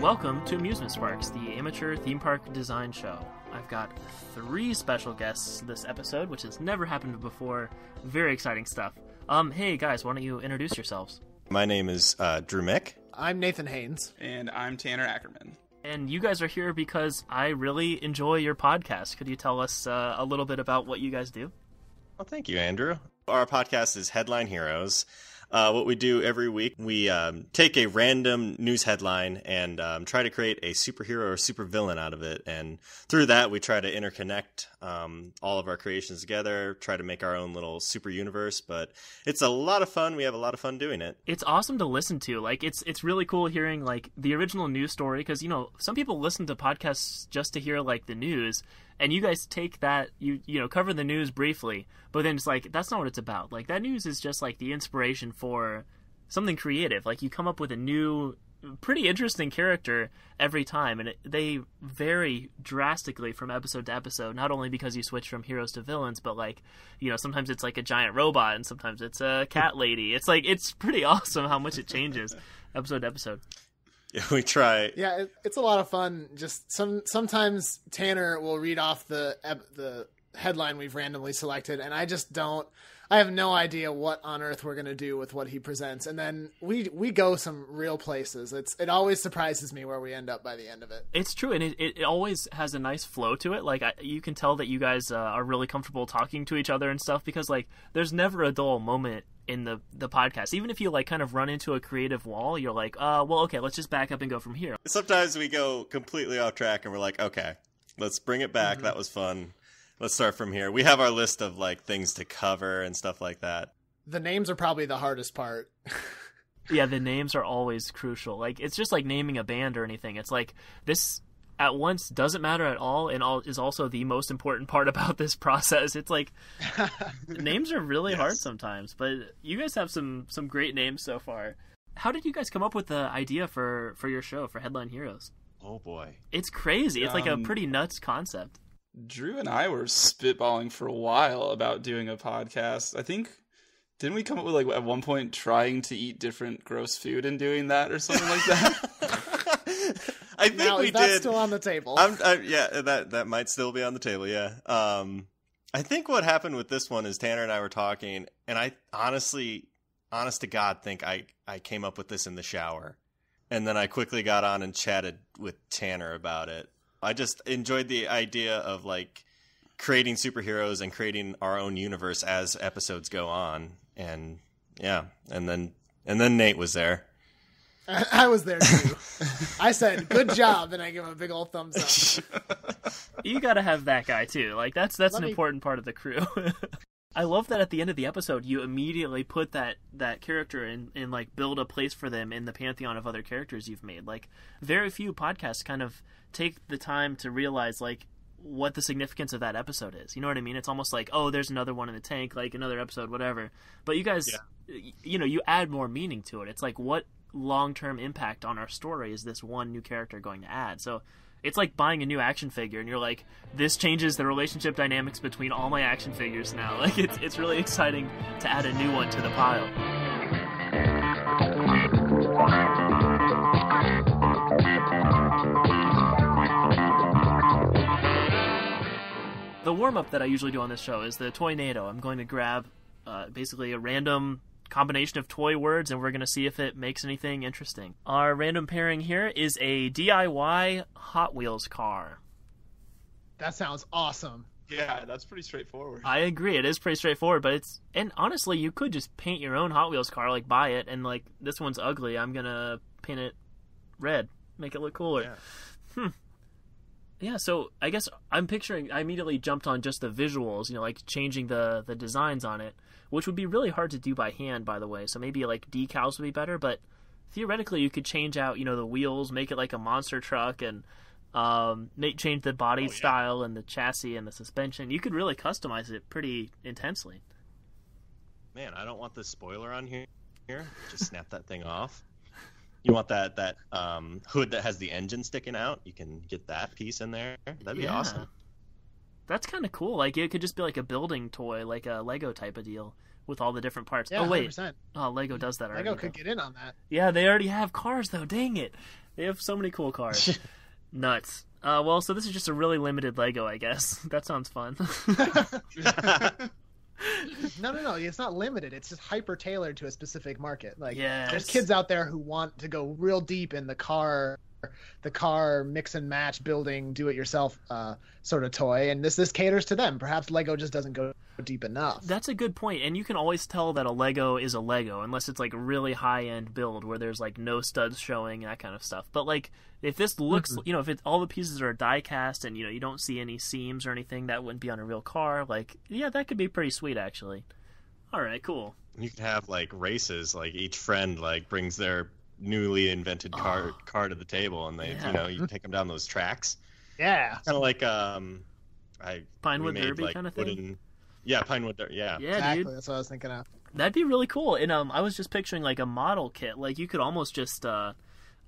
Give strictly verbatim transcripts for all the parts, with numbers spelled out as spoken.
Welcome to Amusement Sparks, the amateur theme park design show. I've got three special guests this episode, which has never happened before. Very exciting stuff. Um, hey guys, why don't you introduce yourselves? My name is uh, Drew Mick. I'm Nathan Haines. And I'm Tanner Ackerman. And you guys are here because I really enjoy your podcast. Could you tell us uh, a little bit about what you guys do? Well, thank you, Andrew. Our podcast is Headline Heroes. Uh, what we do every week, we um, take a random news headline and um, try to create a superhero or supervillain out of it. And through that, we try to interconnect um, all of our creations together, try to make our own little super universe. But it's a lot of fun. We have a lot of fun doing it. It's awesome to listen to. Like, it's it's really cool hearing, like, the original news story. Because, you know, some people listen to podcasts just to hear, like, the news. And you guys take that, you you know, cover the news briefly, but then it's like, that's not what it's about. Like, that news is just, like, the inspiration for something creative. Like, you come up with a new, pretty interesting character every time, and it, they vary drastically from episode to episode, not only because you switch from heroes to villains, but, like, you know, sometimes it's, like, a giant robot, and sometimes it's a cat lady. It's, like, it's pretty awesome how much it changes episode to episode. Yeah, we try. Yeah, it, it's a lot of fun. Just some sometimes Tanner will read off the the headline we've randomly selected, and I just don't. I have no idea what on earth we're gonna do with what he presents, and then we we go some real places. It's it always surprises me where we end up by the end of it. It's true, and it it, it always has a nice flow to it. Like I, you can tell that you guys uh, are really comfortable talking to each other and stuff, because, like, there's never a dull moment in the the podcast. Even if you, like, kind of run into a creative wall, you're like, uh well, okay, let's just back up and go from here. Sometimes we go completely off track and we're like, okay, let's bring it back. Mm-hmm. That was fun. Let's start from here. We have our list of, like, things to cover and stuff like that. The names are probably the hardest part. Yeah, the names are always crucial. Like, it's just like naming a band or anything. It's like, this at once doesn't matter at all, and all is also the most important part about this process. It's like, names are really yes. hard sometimes, but you guys have some some great names so far. How did you guys come up with the idea for for your show, for Headline Heroes? Oh boy, it's crazy. It's um, like a pretty nuts concept. Drew and I were spitballing for a while about doing a podcast. I think, didn't we come up with, like, at one point trying to eat different gross food and doing that or something like that? I think now, we that's did. Still on the table. I'm, I, yeah, that that might still be on the table. Yeah. Um, I think what happened with this one is Tanner and I were talking, and I honestly, honest to God, think I I came up with this in the shower, and then I quickly got on and chatted with Tanner about it. I just enjoyed the idea of, like, creating superheroes and creating our own universe as episodes go on, and yeah, and then and then Nate was there. I was there too. I said, "Good job," and I give him a big old thumbs up. You gotta have that guy too. Like, that's that's Let an me... important part of the crew. I love that at the end of the episode, you immediately put that that character in and, like, build a place for them in the pantheon of other characters you've made. Like, very few podcasts kind of take the time to realize, like, what the significance of that episode is. You know what I mean? It's almost like, oh, there's another one in the tank, like another episode, whatever. But you guys, yeah. you know, you add more meaning to it. It's like, what long-term impact on our story is this one new character going to add? So it's like buying a new action figure, and you're like, this changes the relationship dynamics between all my action figures now. Like, it's it's really exciting to add a new one to the pile. The warm-up that I usually do on this show is the Toynado. I'm going to grab uh, basically a random combination of toy words, and we're going to see if it makes anything interesting. Our random pairing here is a D I Y Hot Wheels car. That sounds awesome. Yeah, that's pretty straightforward. I agree. It is pretty straightforward, but it's... And honestly, you could just paint your own Hot Wheels car, like, buy it, and, like, this one's ugly. I'm going to paint it red, make it look cooler. Yeah. Hmm. Yeah, so I guess I'm picturing... I immediately jumped on just the visuals, you know, like, changing the, the designs on it, which would be really hard to do by hand, by the way. So maybe, like, decals would be better, but theoretically you could change out, you know, the wheels, make it like a monster truck, and um, make, change the body oh, style yeah. and the chassis and the suspension. You could really customize it pretty intensely. Man, I don't want the spoiler on here. Here, just snap that thing off. You want that that um, hood that has the engine sticking out? You can get that piece in there. That'd be yeah. awesome. That's kind of cool. Like, it could just be like a building toy, like a Lego type of deal with all the different parts. Yeah, oh, wait. one hundred percent. Oh, Lego does that already. Lego could though. Get in on that. Yeah, they already have cars, though. Dang it. They have so many cool cars. Nuts. Uh, well, so this is just a really limited Lego, I guess. That sounds fun. No, no, no. It's not limited. It's just hyper tailored to a specific market. Like, yes. There's kids out there who want to go real deep in the car, the car mix and match building, do it yourself uh, sort of toy, and this this caters to them. Perhaps Lego just doesn't go deep enough. That's a good point, and you can always tell that a Lego is a Lego unless it's like really high end build where there's like no studs showing and that kind of stuff. But like if this looks, mm-hmm. you know, if it, all the pieces are die cast and you know you don't see any seams or anything that wouldn't be on a real car, like yeah, that could be pretty sweet actually. All right, cool. You could have like races, like each friend like brings their newly invented car oh. car to the table, and they yeah. you know you take them down those tracks. Yeah, kind of like um, I Pinewood made, Derby like, kind of thing. Wooden... Yeah, Pinewood Derby. Yeah, yeah, exactly. Dude. That's what I was thinking of. That'd be really cool. And um, I was just picturing like a model kit. Like you could almost just uh,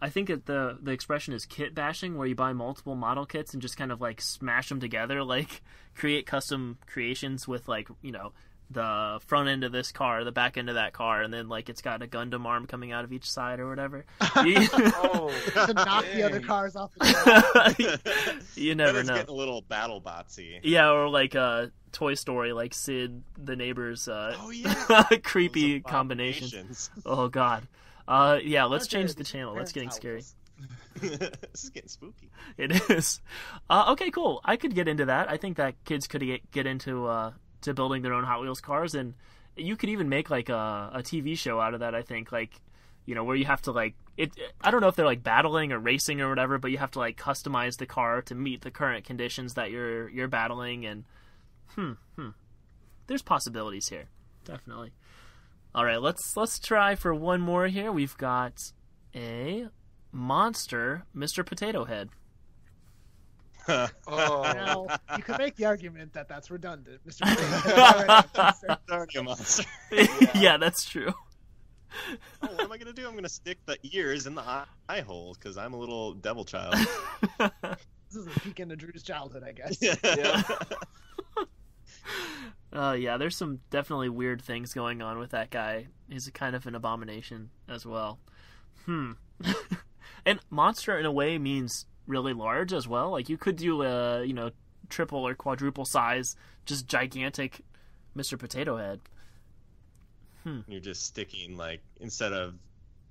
I think that the the expression is kit bashing, where you buy multiple model kits and just kind of like smash them together, like create custom creations with like you know. the front end of this car, the back end of that car, and then, like, it's got a Gundam arm coming out of each side or whatever. oh, to knock dang. the other cars off the car. You never know. It's getting a little battle botsy. Yeah, or, like, uh, Toy Story, like Sid, the neighbor's uh, oh, yeah. creepy combinations. Oh, God. Uh, yeah, let's okay, change the channel. That's getting scary. This is getting spooky. It is. Uh, okay, cool. I could get into that. I think that kids could get, get into... Uh, to building their own Hot Wheels cars, and you could even make like a, a T V show out of that, I think, like, you know, where you have to like it, it I don't know if they're like battling or racing or whatever, but you have to like customize the car to meet the current conditions that you're you're battling, and hmm hmm there's possibilities here, definitely. All right, let's let's try for one more here. We've got a monster Mister Potato Head. Oh. Now, you could make the argument that that's redundant, Mister Potato Monster. Yeah. yeah, that's true. Oh, what am I gonna do? I'm gonna stick the ears in the eye hole because I'm a little devil child. This is a peek into Drew's childhood, I guess. Yeah. Yeah. uh, yeah, there's some definitely weird things going on with that guy. He's a kind of an abomination as well. Hmm. And monster in a way means really large as well. Like you could do a you know triple or quadruple size, just gigantic Mister Potato Head. Hmm. You're just sticking like instead of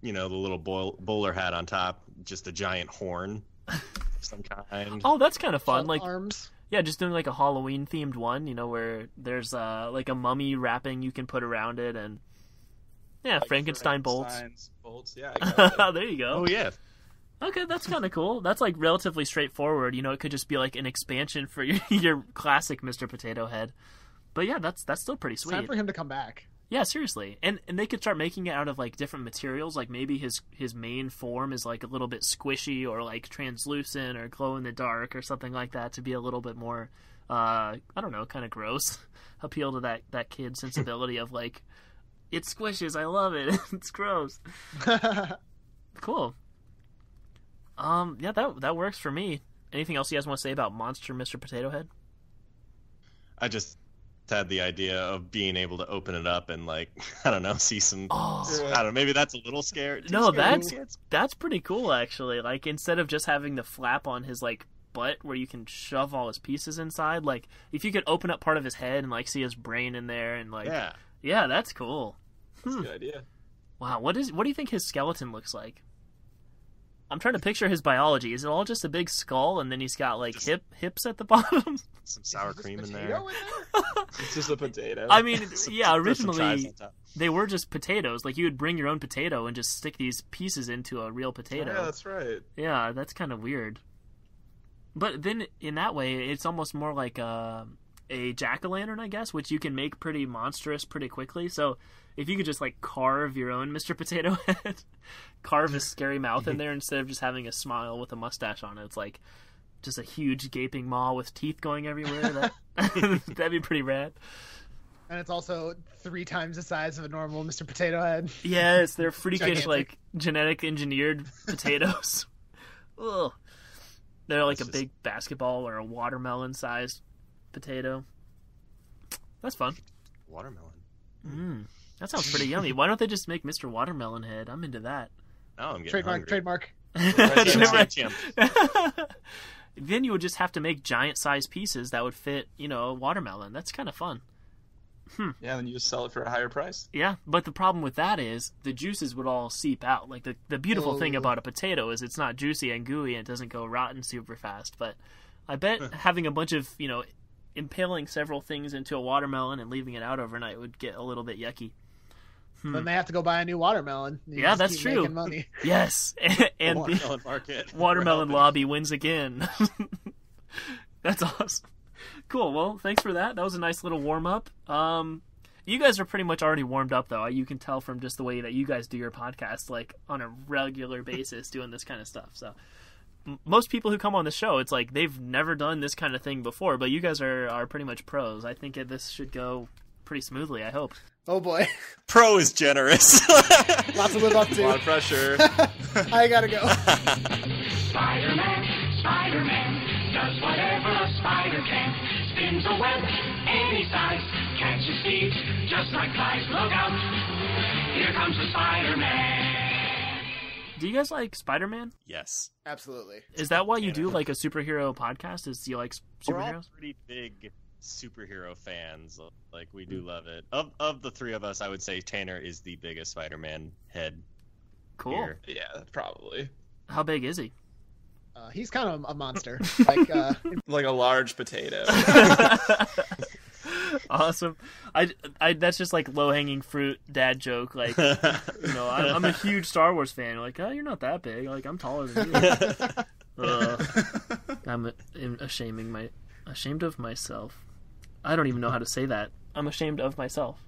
you know the little boil- bowler hat on top, just a giant horn, of some kind. Oh, that's kind of fun. Some like arms. Yeah, just doing like a Halloween themed one. You know where there's uh like a mummy wrapping you can put around it, and yeah, like Frankenstein bolts. bolts. Yeah, I got it. There you go. Oh yeah. Okay, that's kind of cool. That's, like, relatively straightforward. You know, it could just be, like, an expansion for your, your classic Mister Potato Head. But, yeah, that's that's still pretty sweet. It's time for him to come back. Yeah, seriously. And and they could start making it out of, like, different materials. Like, maybe his, his main form is, like, a little bit squishy or, like, translucent or glow-in-the-dark or something like that to be a little bit more, uh, I don't know, kind of gross. Appeal to that, that kid's sensibility of, like, it squishes, I love it, it's gross. Cool. Um, yeah, that that works for me. Anything else you guys want to say about Monster Mister Potato Head? I just had the idea of being able to open it up and, like, I don't know, see some... Oh. I don't know, maybe that's a little scary. No, scary. that's that's pretty cool, actually. Like, instead of just having the flap on his, like, butt where you can shove all his pieces inside, like, if you could open up part of his head and, like, see his brain in there and, like... Yeah. Yeah, that's cool. That's hmm. a good idea. Wow, what is what do you think his skeleton looks like? I'm trying to picture his biology. Is it all just a big skull, and then he's got, like, just hip hips at the bottom? Some sour cream in there. in there. It's just a potato. I mean, some, yeah, originally they were just potatoes. Like, you would bring your own potato and just stick these pieces into a real potato. Yeah, that's right. Yeah, that's kind of weird. But then, in that way, it's almost more like a, a jack-o'-lantern, I guess, which you can make pretty monstrous pretty quickly, so... If you could just, like, carve your own Mister Potato Head, carve his scary mouth in there instead of just having a smile with a mustache on it. It's, like, just a huge gaping maw with teeth going everywhere. That, that'd be pretty rad. And it's also three times the size of a normal Mister Potato Head. Yes, they're freakish, gigantic. Like, genetic engineered potatoes. Ugh. They're, like, That's a just... big basketball or a watermelon-sized potato. That's fun. Watermelon. Mmm. That sounds pretty yummy. Why don't they just make Mister Watermelon Head? I'm into that. Oh, I'm getting trademark, hungry. Trademark, Right. Then you would just have to make giant-sized pieces that would fit, you know, a watermelon. That's kind of fun. Hmm. Yeah, then you just sell it for a higher price. Yeah, but the problem with that is the juices would all seep out. Like, the, the beautiful oh. thing about a potato is it's not juicy and gooey and it doesn't go rotten super fast. But I bet having a bunch of, you know, impaling several things into a watermelon and leaving it out overnight would get a little bit yucky. Hmm. Then they have to go buy a new watermelon. You yeah, that's true. Money. Yes. And, and watermelon the market. Watermelon lobby wins again. That's awesome. Cool. Well, thanks for that. That was a nice little warm-up. Um, you guys are pretty much already warmed up, though. You can tell from just the way that you guys do your podcast, like, on a regular basis doing this kind of stuff. So M- most people who come on the show, it's like they've never done this kind of thing before, but you guys are, are pretty much pros. I think this should go pretty smoothly, I hope. Oh boy. Pro is generous. Lots to live up to. A lot of pressure. I gotta go. Spider-Man, Spider-Man, does whatever a spider can. Spins a web any size, catches thieves just like flies. Look out, here comes the Spider-Man. Do you guys like Spider-Man? Yes. Absolutely. Is that why you do like a superhero podcast? Is do you like superheroes? We're all pretty big superhero fans, like we do love it. Of of the three of us, I would say Tanner is the biggest Spider-Man head. Cool. Here. Yeah, probably. How big is he? Uh, he's kind of a monster, like uh... like a large potato. Awesome. I, I that's just like low hanging fruit dad joke. Like, you know, I'm, I'm a huge Star Wars fan. Like, oh, you're not that big. Like, I'm taller than you. uh, I'm ashaming my ashamed of myself. I don't even know how to say that. I'm ashamed of myself.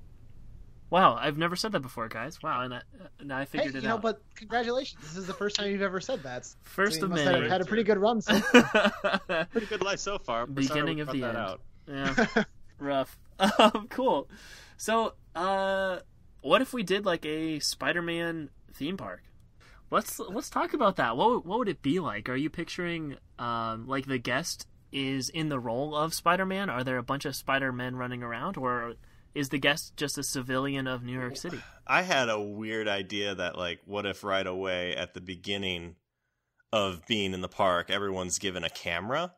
Wow, I've never said that before, guys. Wow, and I, and I figured hey, it you know, out. But congratulations. This is the first time you've ever said that. First so of many. Had, had a pretty good run so far. Pretty good life so far. Beginning of the end. Out. Yeah, rough. Um, cool. So, uh, what if we did like a Spider-Man theme park? Let's let's talk about that. What what would it be like? Are you picturing um, like the guest is in the role of Spider-Man? Are there a bunch of Spider-Men running around, or is the guest just a civilian of New York City? I had a weird idea that, like, what if right away at the beginning of being in the park, everyone's given a camera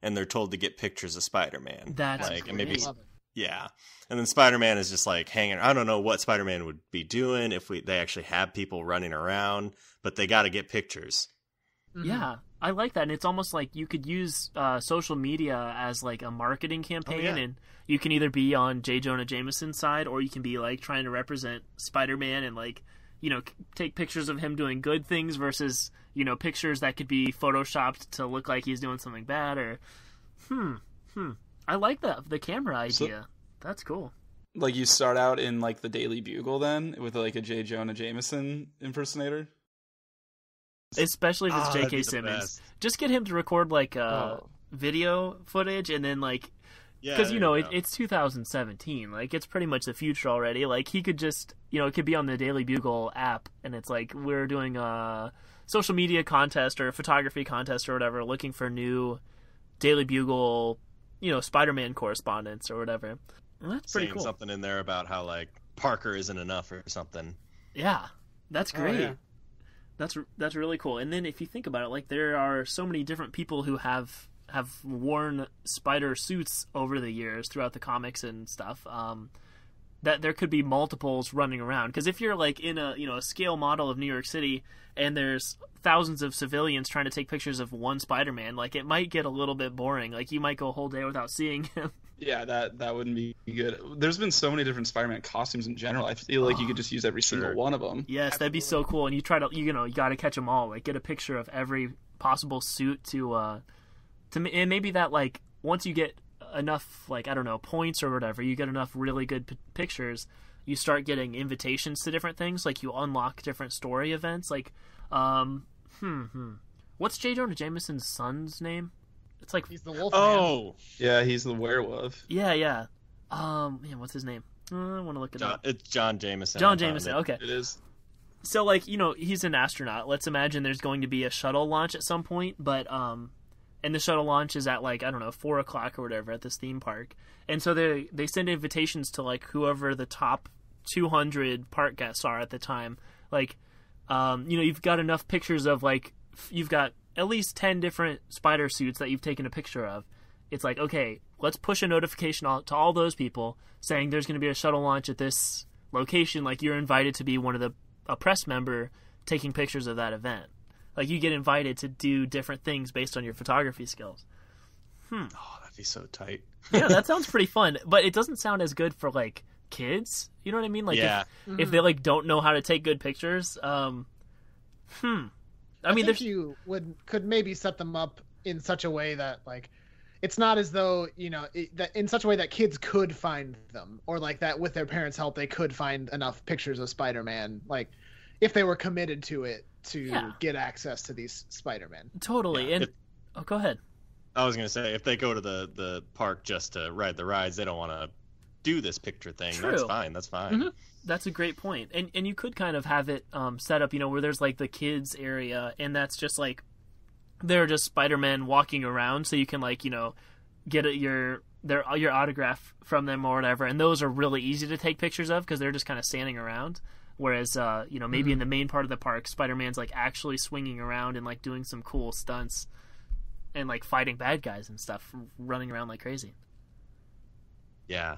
and they're told to get pictures of Spider-Man. That's like, and maybe, yeah. And then Spider-Man is just like hanging. I don't know what Spider-Man would be doing if we they actually have people running around, but they got to get pictures. Mm-hmm. Yeah. I like that, and it's almost like you could use uh, social media as like a marketing campaign, oh, yeah. and you can either be on J. Jonah Jameson's side, or you can be like trying to represent Spider-Man and like, you know, c- take pictures of him doing good things versus, you know, pictures that could be photoshopped to look like he's doing something bad. Or hmm, hmm. I like the the camera idea. So, that's cool. Like you start out in like the Daily Bugle then with like a J. Jonah Jameson impersonator. Especially if it's oh, J K Simmons. Best. Just get him to record, like, uh, oh. video footage and then, like... Because, yeah, you know, you it, it's two thousand seventeen. Like, it's pretty much the future already. Like, he could just... You know, it could be on the Daily Bugle app, and it's like, we're doing a social media contest or a photography contest or whatever, looking for new Daily Bugle, you know, Spider-Man correspondence or whatever. Well, that's pretty Saying cool. something in there about how, like, Parker isn't enough or something. Yeah. That's great. Oh, yeah. That's that's really cool. And then if you think about it, like there are so many different people who have have worn spider suits over the years throughout the comics and stuff. Um, that there could be multiples running around, because if you're like in a you know a scale model of New York City and there's thousands of civilians trying to take pictures of one Spider-Man, like it might get a little bit boring. Like you might go a whole day without seeing him. Yeah, that that wouldn't be good. There's been so many different Spider-Man costumes in general. I feel like oh, you could just use every single sure. one of them. Yes, Absolutely. That'd be so cool. And you try to, you know, you got to catch them all. Like, get a picture of every possible suit to, uh, to, and maybe that, like, once you get enough, like, I don't know, points or whatever, you get enough really good p- pictures, you start getting invitations to different things. Like, you unlock different story events. Like, um, hmm, hmm. What's J. Jonah Jameson's son's name? It's like he's the wolf. Oh, man. Yeah, he's the werewolf. Yeah, yeah. Um, man, what's his name? Uh, I want to look it John, up. It's John Jameson. John Jameson. It. Okay, it is. So, like, you know, he's an astronaut. Let's imagine there's going to be a shuttle launch at some point, but um, and the shuttle launch is at like I don't know four o'clock or whatever at this theme park, and so they they send invitations to like whoever the top two hundred park guests are at the time, like. um, you know, you've got enough pictures of, like, you've got at least ten different spider suits that you've taken a picture of. It's like, okay, let's push a notification to all those people saying there's going to be a shuttle launch at this location. Like, you're invited to be one of the a press member taking pictures of that event. Like, you get invited to do different things based on your photography skills. Hmm. Oh, that'd be so tight. Yeah, that sounds pretty fun, but it doesn't sound as good for, like, kids. You know what I mean? Like, yeah. if, mm-hmm. if they, like, don't know how to take good pictures. Um, hmm. I, I mean, think you would could maybe set them up in such a way that, like, it's not as though, you know, it, that in such a way that kids could find them, or like that with their parents' help, they could find enough pictures of Spider-Man, like, if they were committed to it, to yeah. get access to these Spider-Man. Totally. Yeah. And if, oh, go ahead. I was going to say, if they go to the, the park just to ride the rides, they don't want to do this picture thing. True. That's fine. That's fine. Mm-hmm. That's a great point. And, and you could kind of have it um, set up, you know, where there's like the kids area, and that's just like, they're just Spider-Man walking around, so you can, like, you know, get your their your autograph from them or whatever. And those are really easy to take pictures of because they're just kind of standing around. Whereas, uh, you know, maybe mm. in the main part of the park, Spider-Man's, like, actually swinging around and, like, doing some cool stunts and, like, fighting bad guys and stuff, running around like crazy. Yeah.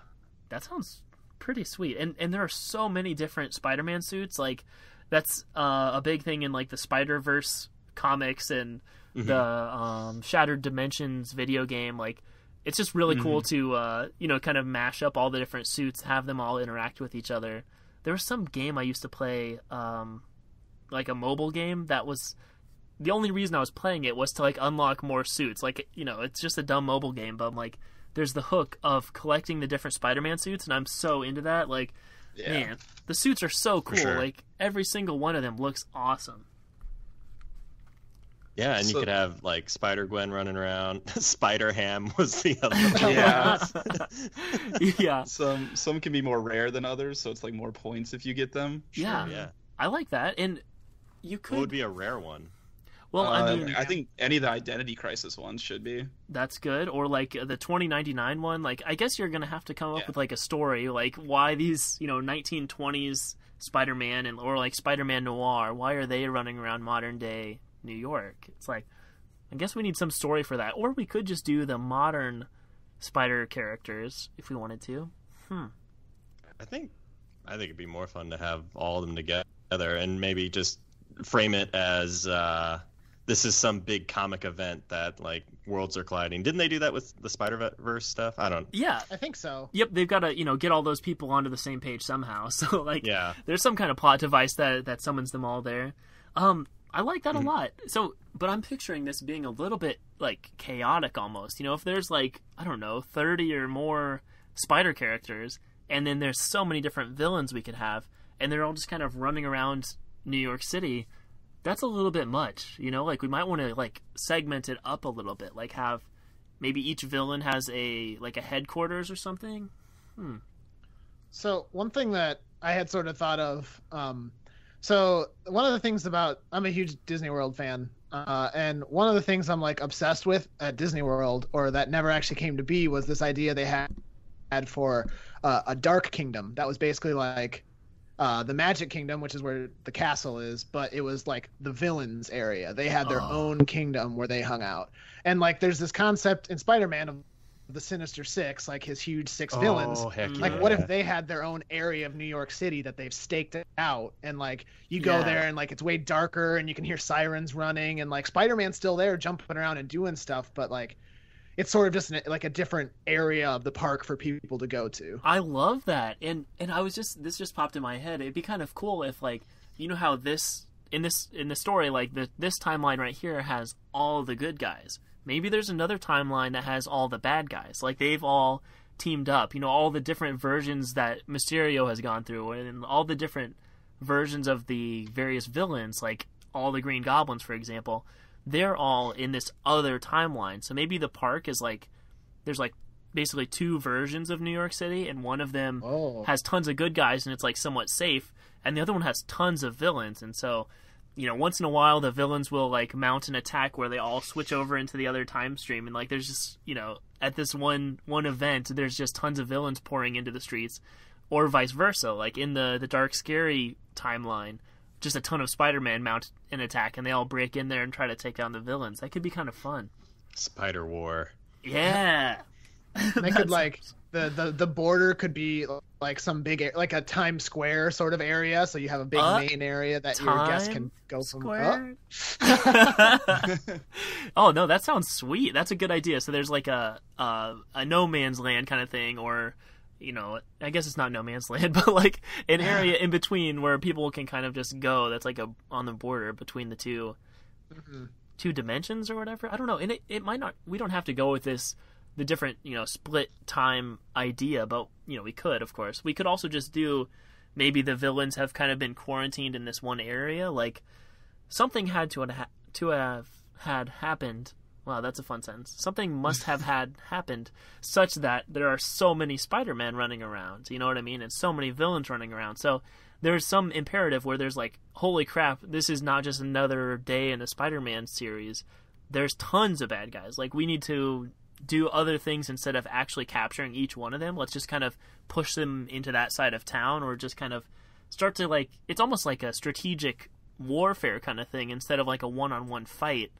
That sounds pretty sweet. And and there are so many different Spider-Man suits. Like, that's uh, a big thing in, like, the Spider-Verse comics and mm-hmm. the um, Shattered Dimensions video game. Like, it's just really mm-hmm. cool to, uh, you know, kind of mash up all the different suits, have them all interact with each other. There was some game I used to play, um, like a mobile game, that was the only reason I was playing it was to, like, unlock more suits. Like, you know, it's just a dumb mobile game, but I'm like, there's the hook of collecting the different Spider-Man suits, and I'm so into that. Like, yeah. man, the suits are so cool. Sure. Like, every single one of them looks awesome. Yeah, and so, you could have, like, Spider-Gwen running around. Spider-Ham was the other one. Yeah. yeah. Some some can be more rare than others, so it's, like, more points if you get them. Sure, yeah. yeah. I like that. And you could... What would be a rare one? Well, uh, I mean... I think any of the Identity Crisis ones should be. That's good. Or, like, the twenty ninety-nine one. Like, I guess you're going to have to come up yeah. with, like, a story. Like, why these, you know, nineteen twenties Spider-Man and or, like, Spider-Man Noir, why are they running around modern-day New York? It's like, I guess we need some story for that. Or we could just do the modern spider characters if we wanted to. Hmm. I think I think it'd be more fun to have all of them together and maybe just frame it as uh, this is some big comic event that, like, worlds are colliding. Didn't they do that with the Spider-Verse stuff? I don't know. Yeah. I think so. Yep, they've got to, you know, get all those people onto the same page somehow. So, like, yeah. there's some kind of plot device that, that summons them all there. Um I like that a lot. So, but I'm picturing this being a little bit, like, chaotic almost. You know, if there's, like, I don't know, thirty or more spider characters, and then there's so many different villains we could have, and they're all just kind of running around New York City, that's a little bit much, you know? Like, we might want to, like, segment it up a little bit. Like, have maybe each villain has a, like, a headquarters or something. Hmm. So, one thing that I had sort of thought of, um... So one of the things about, I'm a huge Disney World fan, uh, and one of the things I'm, like, obsessed with at Disney World, or that never actually came to be, was this idea they had had for uh, a Dark Kingdom. That was basically like uh, the Magic Kingdom, which is where the castle is, but it was like the villains area. They had their oh. own kingdom where they hung out. And, like, there's this concept in Spider-Man of the Sinister Six, like his huge six oh, villains. Heck yeah. Like, what if they had their own area of New York City that they've staked out, and, like, you go yeah. there and, like, it's way darker and you can hear sirens running, and, like, Spider-Man's still there jumping around and doing stuff, but, like, it's sort of just an, like, a different area of the park for people to go to. I love that. And and I was just, this just popped in my head. It'd be kind of cool if, like, you know how this, in this, in the story, like, the, this timeline right here has all the good guys. Maybe there's another timeline that has all the bad guys. Like, they've all teamed up. You know, all the different versions that Mysterio has gone through, and all the different versions of the various villains, like all the Green Goblins, for example, they're all in this other timeline. So maybe the park is like, there's like basically two versions of New York City, and one of them oh. has tons of good guys and it's like somewhat safe, and the other one has tons of villains. And so, you know, once in a while the villains will, like, mount an attack where they all switch over into the other time stream, and, like, there's just, you know, at this one one event there's just tons of villains pouring into the streets, or vice versa. Like, in the the Dark Scary timeline, just a ton of Spider-Man mount an attack, and they all break in there and try to take down the villains. That could be kind of fun. Spider War. Yeah. They could, like, the, the, the border could be like some big, like a Times Square sort of area. So you have a big uh, main area that your guests can go Square. From. Oh. Oh, no, that sounds sweet. That's a good idea. So there's like a, a, a no man's land kind of thing, or, you know, I guess it's not no man's land, but like an area in between where people can kind of just go. That's like a, on the border between the two, mm-hmm. two dimensions or whatever. I don't know. And it, it might not, we don't have to go with this, the different, you know, split time idea, but, you know, we could, of course. We could also just do, maybe the villains have kind of been quarantined in this one area. Like, something had to ha- to have had happened. Wow, that's a fun sentence. Something must have had happened such that there are so many Spider-Man running around, you know what I mean? And so many villains running around. So there's some imperative where there's like, holy crap, this is not just another day in the Spider-Man series. There's tons of bad guys. Like, we need to do other things instead of actually capturing each one of them. Let's just kind of push them into that side of town, or just kind of start to, like, it's almost like a strategic warfare kind of thing instead of like a one-on-one fight.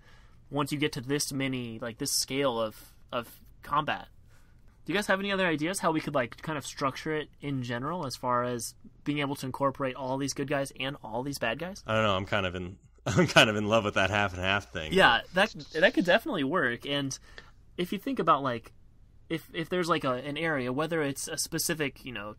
Once you get to this many, like this scale of, of combat. Do you guys have any other ideas how we could, like, kind of structure it in general as far as being able to incorporate all these good guys and all these bad guys? I don't know. I'm kind of in, I'm kind of in love with that half and half thing. Yeah, that, that could definitely work. And if you think about, like, if if there's like a, an area, whether it's a specific, you know,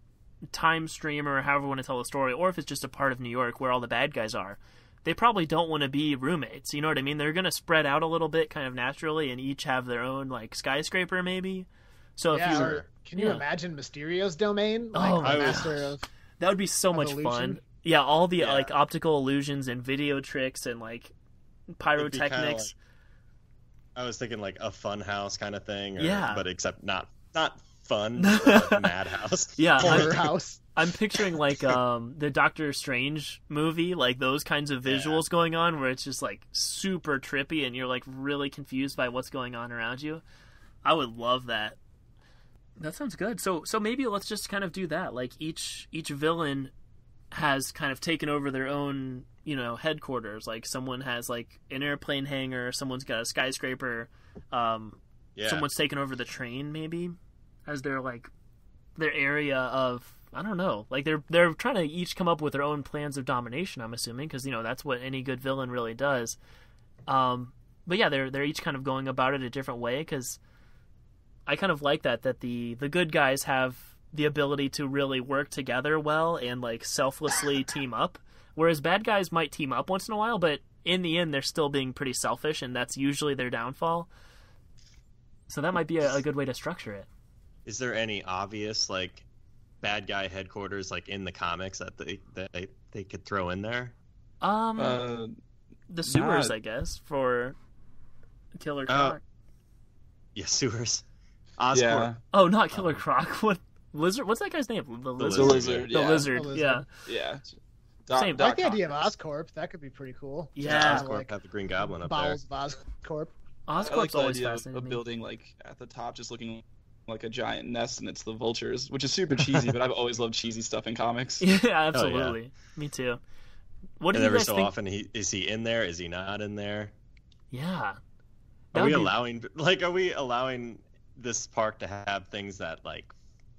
time stream or however you want to tell a story, or if it's just a part of New York where all the bad guys are, they probably don't want to be roommates. You know what I mean? They're going to spread out a little bit kind of naturally and each have their own, like, skyscraper maybe. So yeah, if you were, can you yeah. imagine Mysterio's domain? Like, oh, my master of that would be so much illusion. Fun. Yeah, all the yeah. like optical illusions and video tricks and like pyrotechnics. I was thinking like a fun house kind of thing, or, yeah. but except not not fun, mad house, yeah, horror house. I'm picturing like um, the Doctor Strange movie, like those kinds of visuals yeah. going on, where it's just like super trippy, and you're like really confused by what's going on around you. I would love that. That sounds good. So so maybe let's just kind of do that. Like each each villain has kind of taken over their own, you know, headquarters. Like someone has like an airplane hangar, someone's got a skyscraper, um, yeah. someone's taken over the train maybe as their like their area of, I don't know. Like they're they're trying to each come up with their own plans of domination, I'm assuming, because, you know, that's what any good villain really does. Um, but yeah, they're they're each kind of going about it a different way, because I kind of like that that the the good guys have the ability to really work together well and like selflessly team up. Whereas bad guys might team up once in a while, but in the end, they're still being pretty selfish, and that's usually their downfall. So that might be a, a good way to structure it. Is there any obvious, like, bad guy headquarters, like, in the comics that they that they, they could throw in there? Um, uh, the sewers, not... I guess, for Killer Croc. Uh, yeah, sewers. Oscorp. Yeah. Oh, not Killer um, Croc. What Lizard? What's that guy's name? The Lizard. The Lizard, yeah. The Lizard, yeah. Yeah. Doc, Same, I like the idea of Oscorp. That could be pretty cool. Yeah, Oscorp, like, have the Green Goblin up there. Oscorp. Oscorp's I like the always idea of a building like at the top, just looking like a giant nest, and it's the vultures, which is super cheesy. But I've always loved cheesy stuff in comics. Yeah, absolutely. Oh, yeah. Me too. What do you guys so think? Often, he, is he in there? Is he not in there? Yeah. That are we be... allowing? Like, are we allowing this park to have things that like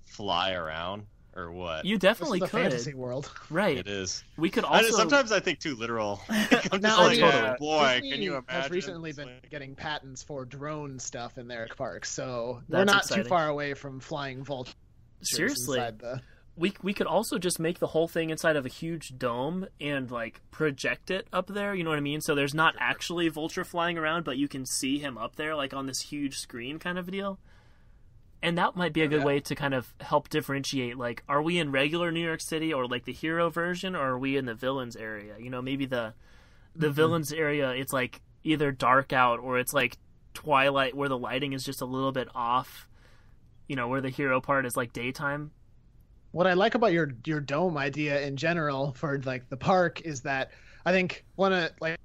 fly around? Or what? You definitely this is could. Fantasy world, right? It is. We could also. I, sometimes I think too literal. Like, I'm just like, yeah. oh boy, Disney can you imagine? Has recently been getting patents for drone stuff in their parks, so That's we're not exciting. Too far away from flying vultures. Seriously, the... we we could also just make the whole thing inside of a huge dome and like project it up there. You know what I mean? So there's not actually Vulture flying around, but you can see him up there, like on this huge screen, kind of a deal. And that might be a good yeah. way to kind of help differentiate, like, are we in regular New York City or, like, the hero version, or are we in the villains area? You know, maybe the the mm-hmm. villains area, it's, like, either dark out or it's, like, twilight where the lighting is just a little bit off, you know, where the hero part is, like, daytime. What I like about your, your dome idea in general for, like, the park is that I think one of, like,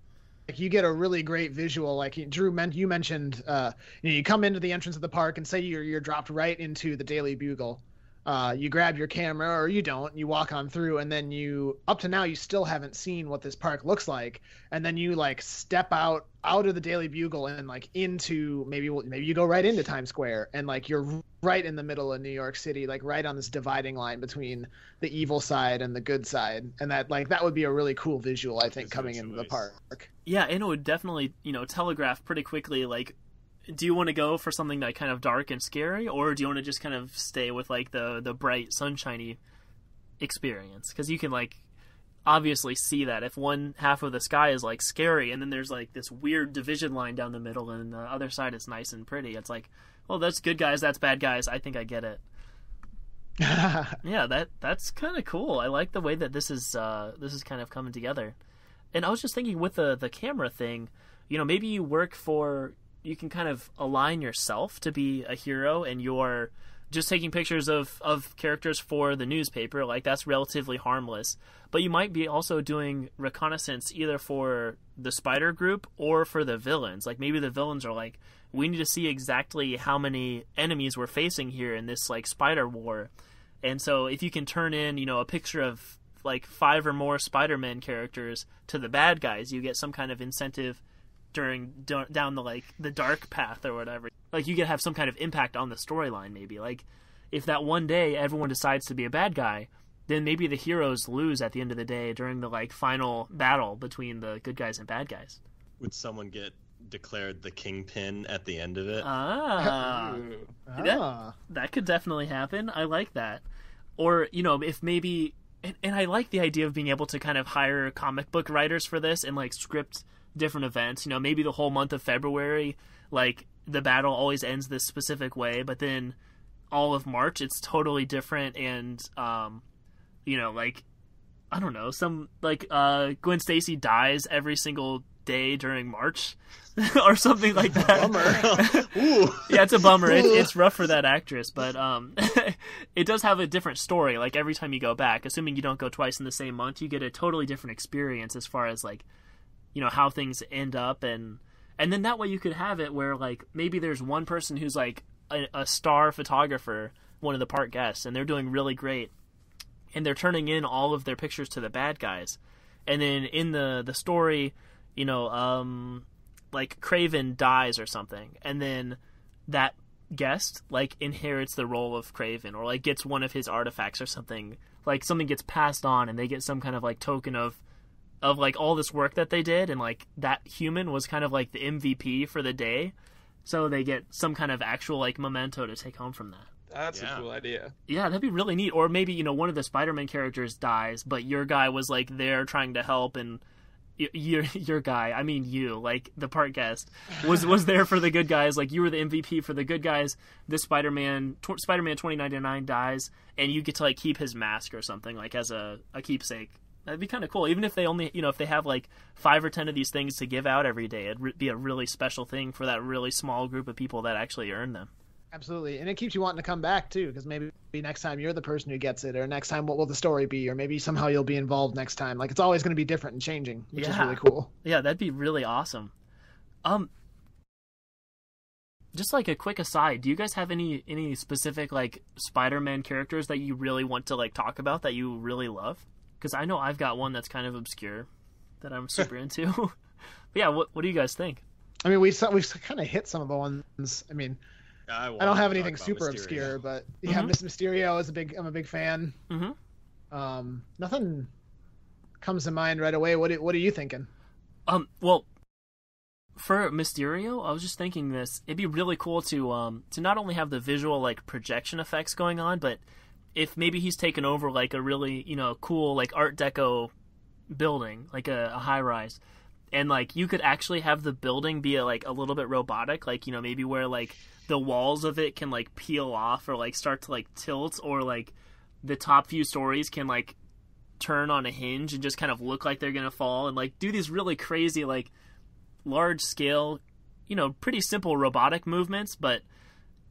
Like you get a really great visual, like Drew, men- you mentioned, uh, you know, you come into the entrance of the park and say you're you're dropped right into the Daily Bugle, Uh, you grab your camera, or you don't, you walk on through, and then you, up to now, you still haven't seen what this park looks like. And then you like step out, out of the Daily Bugle and like into, maybe, maybe you go right into Times Square, and like you're right in the middle of New York City, like right on this dividing line between the evil side and the good side. And that, like, that would be a really cool visual, I think, coming into the park. Yeah. And it would definitely, you know, telegraph pretty quickly, like, do you want to go for something like kind of dark and scary, or do you want to just kind of stay with like the, the bright, sunshiny experience? Because you can like obviously see that if one half of the sky is like scary, and then there's like this weird division line down the middle, and the other side is nice and pretty. It's like, well, that's good guys, that's bad guys. I think I get it. Yeah, that that's kind of cool. I like the way that this is uh, this is kind of coming together. And I was just thinking with the the camera thing, you know, maybe you work for. You can kind of align yourself to be a hero, and you're just taking pictures of, of characters for the newspaper. Like, that's relatively harmless. But you might be also doing reconnaissance either for the spider group or for the villains. Like, maybe the villains are like, we need to see exactly how many enemies we're facing here in this, like, spider war. And so if you can turn in, you know, a picture of, like, five or more Spider-Man characters to the bad guys, you get some kind of incentive during down the like the dark path or whatever. Like, you could have some kind of impact on the storyline. Maybe like if that one day everyone decides to be a bad guy, then maybe the heroes lose at the end of the day during the like final battle between the good guys and bad guys. Would someone get declared the kingpin at the end of it? Ah, that, that could definitely happen. I like that. Or, you know, if maybe and, and I like the idea of being able to kind of hire comic book writers for this and like script different events. You know, maybe the whole month of February, like the battle always ends this specific way, but then all of March it's totally different. And um you know, like I don't know, some like uh Gwen Stacy dies every single day during March or something like that. Bummer. Ooh. Yeah, it's a bummer. It, it's rough for that actress, but um it does have a different story. Like every time you go back, assuming you don't go twice in the same month, you get a totally different experience as far as like, you know, how things end up. And and then that way you could have it where like maybe there's one person who's like a, a star photographer, one of the park guests, and they're doing really great, and they're turning in all of their pictures to the bad guys. And then in the the story, you know, um like Kraven dies or something, and then that guest like inherits the role of Kraven, or like gets one of his artifacts or something. Like something gets passed on, and they get some kind of like token of of like all this work that they did. And like that human was kind of like the M V P for the day, so they get some kind of actual like memento to take home from that. That's yeah. a cool idea. Yeah, that'd be really neat. Or maybe, you know, one of the Spider-Man characters dies, but your guy was like there trying to help, and your your guy, I mean you, like the park guest, was was there for the good guys. Like you were the M V P for the good guys. This Spider-Man, tw- Spider-Man twenty ninety-nine dies, and you get to like keep his mask or something, like as a, a keepsake. That'd be kind of cool. Even if they only, you know, if they have like five or ten of these things to give out every day, it'd re- be a really special thing for that really small group of people that actually earn them. Absolutely. And it keeps you wanting to come back too, because maybe next time you're the person who gets it, or next time what will the story be, or maybe somehow you'll be involved next time. Like it's always going to be different and changing, which yeah. is really cool. Yeah, that'd be really awesome. Um, just like a quick aside, do you guys have any, any specific like Spider-Man characters that you really want to like talk about that you really love? Because I know I've got one that's kind of obscure that I'm super into. But yeah, what what do you guys think? I mean, we've, we've kind of hit some of the ones. I mean, I, I don't have anything super Mysterio. obscure, but yeah, mm-hmm. Miss Mysterio is a big, I'm a big fan. Mm-hmm. Um, nothing comes to mind right away. What, what are you thinking? Um, well, for Mysterio, I was just thinking this. It'd be really cool to um to not only have the visual like projection effects going on, but if maybe he's taken over like a really, you know, cool like Art Deco building, like a, a high rise, and like you could actually have the building be a, like a little bit robotic, like, you know, maybe where like the walls of it can like peel off or like start to like tilt, or like the top few stories can like turn on a hinge and just kind of look like they're gonna fall, and like do these really crazy like large scale, you know, pretty simple robotic movements, but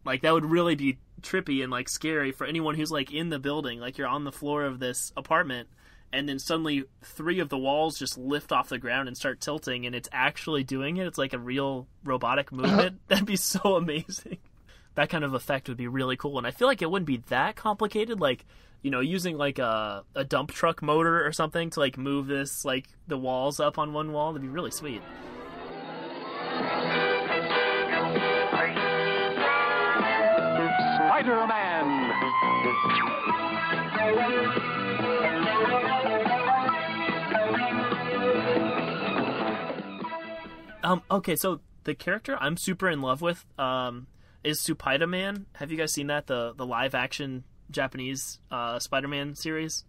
like that would really be trippy and like scary for anyone who's like in the building. Like you're on the floor of this apartment, and then suddenly three of the walls just lift off the ground and start tilting, and it's actually doing it. It's like a real robotic movement. That'd be so amazing. that kind of effect would be really cool. And I feel like it wouldn't be that complicated, like, you know, using like a, a dump truck motor or something to like move this, like the walls up on one wall. That'd be really sweet. Spider-Man. Um, okay, so the character I'm super in love with um, is Supaidaman. Have you guys seen that? The the live action Japanese uh, Spider-Man series?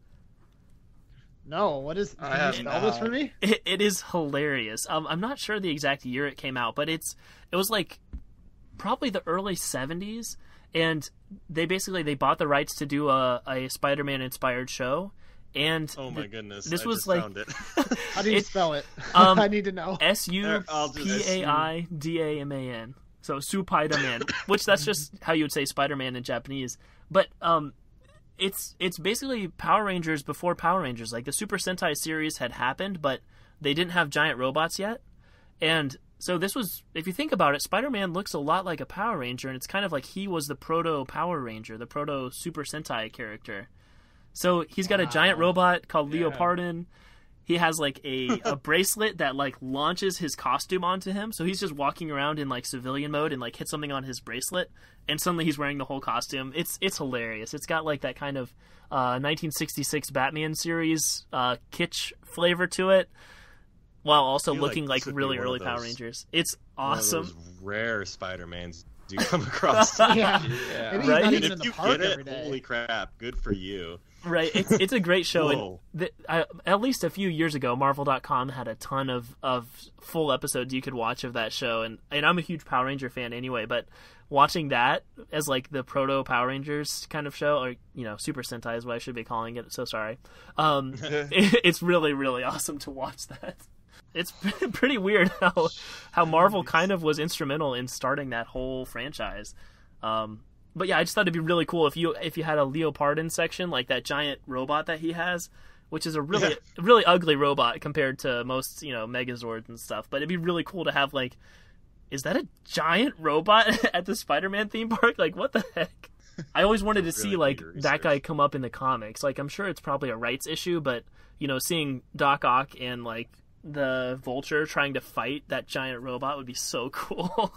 No, what is? Can I you spell this for me? It, it is hilarious. Um, I'm not sure the exact year it came out, but it's it was like probably the early seventies. And they basically, they bought the rights to do a, a Spider-Man inspired show. And oh my goodness, this I was just like, found it. How do you it, spell it? Um, I need to know. S U P A I D A M A N. So Supaidaman, which that's just how you would say Spider-Man in Japanese. But um, it's it's basically Power Rangers before Power Rangers. Like the Super Sentai series had happened, but they didn't have giant robots yet. And so this was, if you think about it, Spider-Man looks a lot like a Power Ranger, and it's kind of like he was the proto-Power Ranger, the proto-Super Sentai character. So he's got wow. a giant robot called yeah. Leopardon. He has, like, a, a bracelet that, like, launches his costume onto him. So he's just walking around in, like, civilian mode and, like, hits something on his bracelet, and suddenly he's wearing the whole costume. It's it's hilarious. It's got, like, that kind of uh, nineteen sixty-six Batman series uh, kitsch flavor to it, while also looking like, like really early those, Power Rangers. It's awesome. One of those rare Spider-Mans do come across. yeah. yeah. And he's right? not even and in the park every day. Holy crap, good for you. Right, it's, it's a great show. And th- I, at least a few years ago, Marvel dot com had a ton of, of full episodes you could watch of that show. And, and I'm a huge Power Ranger fan anyway, but watching that as like the proto Power Rangers kind of show, or, you know, Super Sentai is what I should be calling it. So sorry. Um, it, it's really, really awesome to watch that. It's pretty weird how how Marvel kind of was instrumental in starting that whole franchise. Um, but yeah, I just thought it'd be really cool if you if you had a Leopardon section, like that giant robot that he has, which is a really yeah. really ugly robot compared to most, you know, Megazords and stuff. But it'd be really cool to have, like, is that a giant robot at the Spider-Man theme park? Like, what the heck? I always wanted to really see, like, that guy come up in the comics. Like, I'm sure it's probably a rights issue, but, you know, seeing Doc Ock and, like, the Vulture trying to fight that giant robot would be so cool.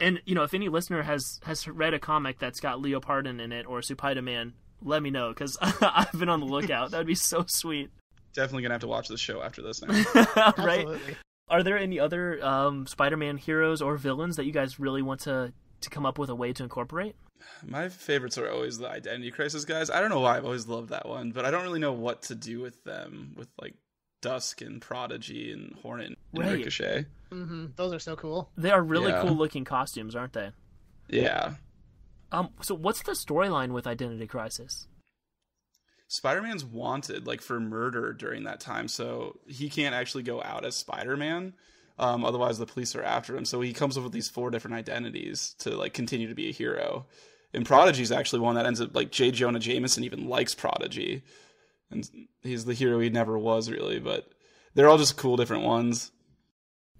And, you know, if any listener has has read a comic that's got Leopardon in it or Supaidaman, let me know, because I've been on the lookout. That would be so sweet. Definitely gonna have to watch this show after this now. Right? Absolutely. Are there any other um, Spider-Man heroes or villains that you guys really want to, to come up with a way to incorporate? My favorites are always the Identity Crisis guys. I don't know why I've always loved that one, but I don't really know what to do with them, with, like, Dusk and Prodigy and Hornet and right. Ricochet. Mm-hmm. Those are so cool. They are really yeah. cool looking costumes, aren't they? Yeah. Um. So what's the storyline with Identity Crisis? Spider-Man's wanted, like, for murder during that time, so he can't actually go out as Spider-Man. Um, otherwise, the police are after him. So he comes up with these four different identities to, like, continue to be a hero. And Prodigy's actually one that ends up, like, J. Jonah Jameson even likes Prodigy. And he's the hero he never was, really, but they're all just cool different ones.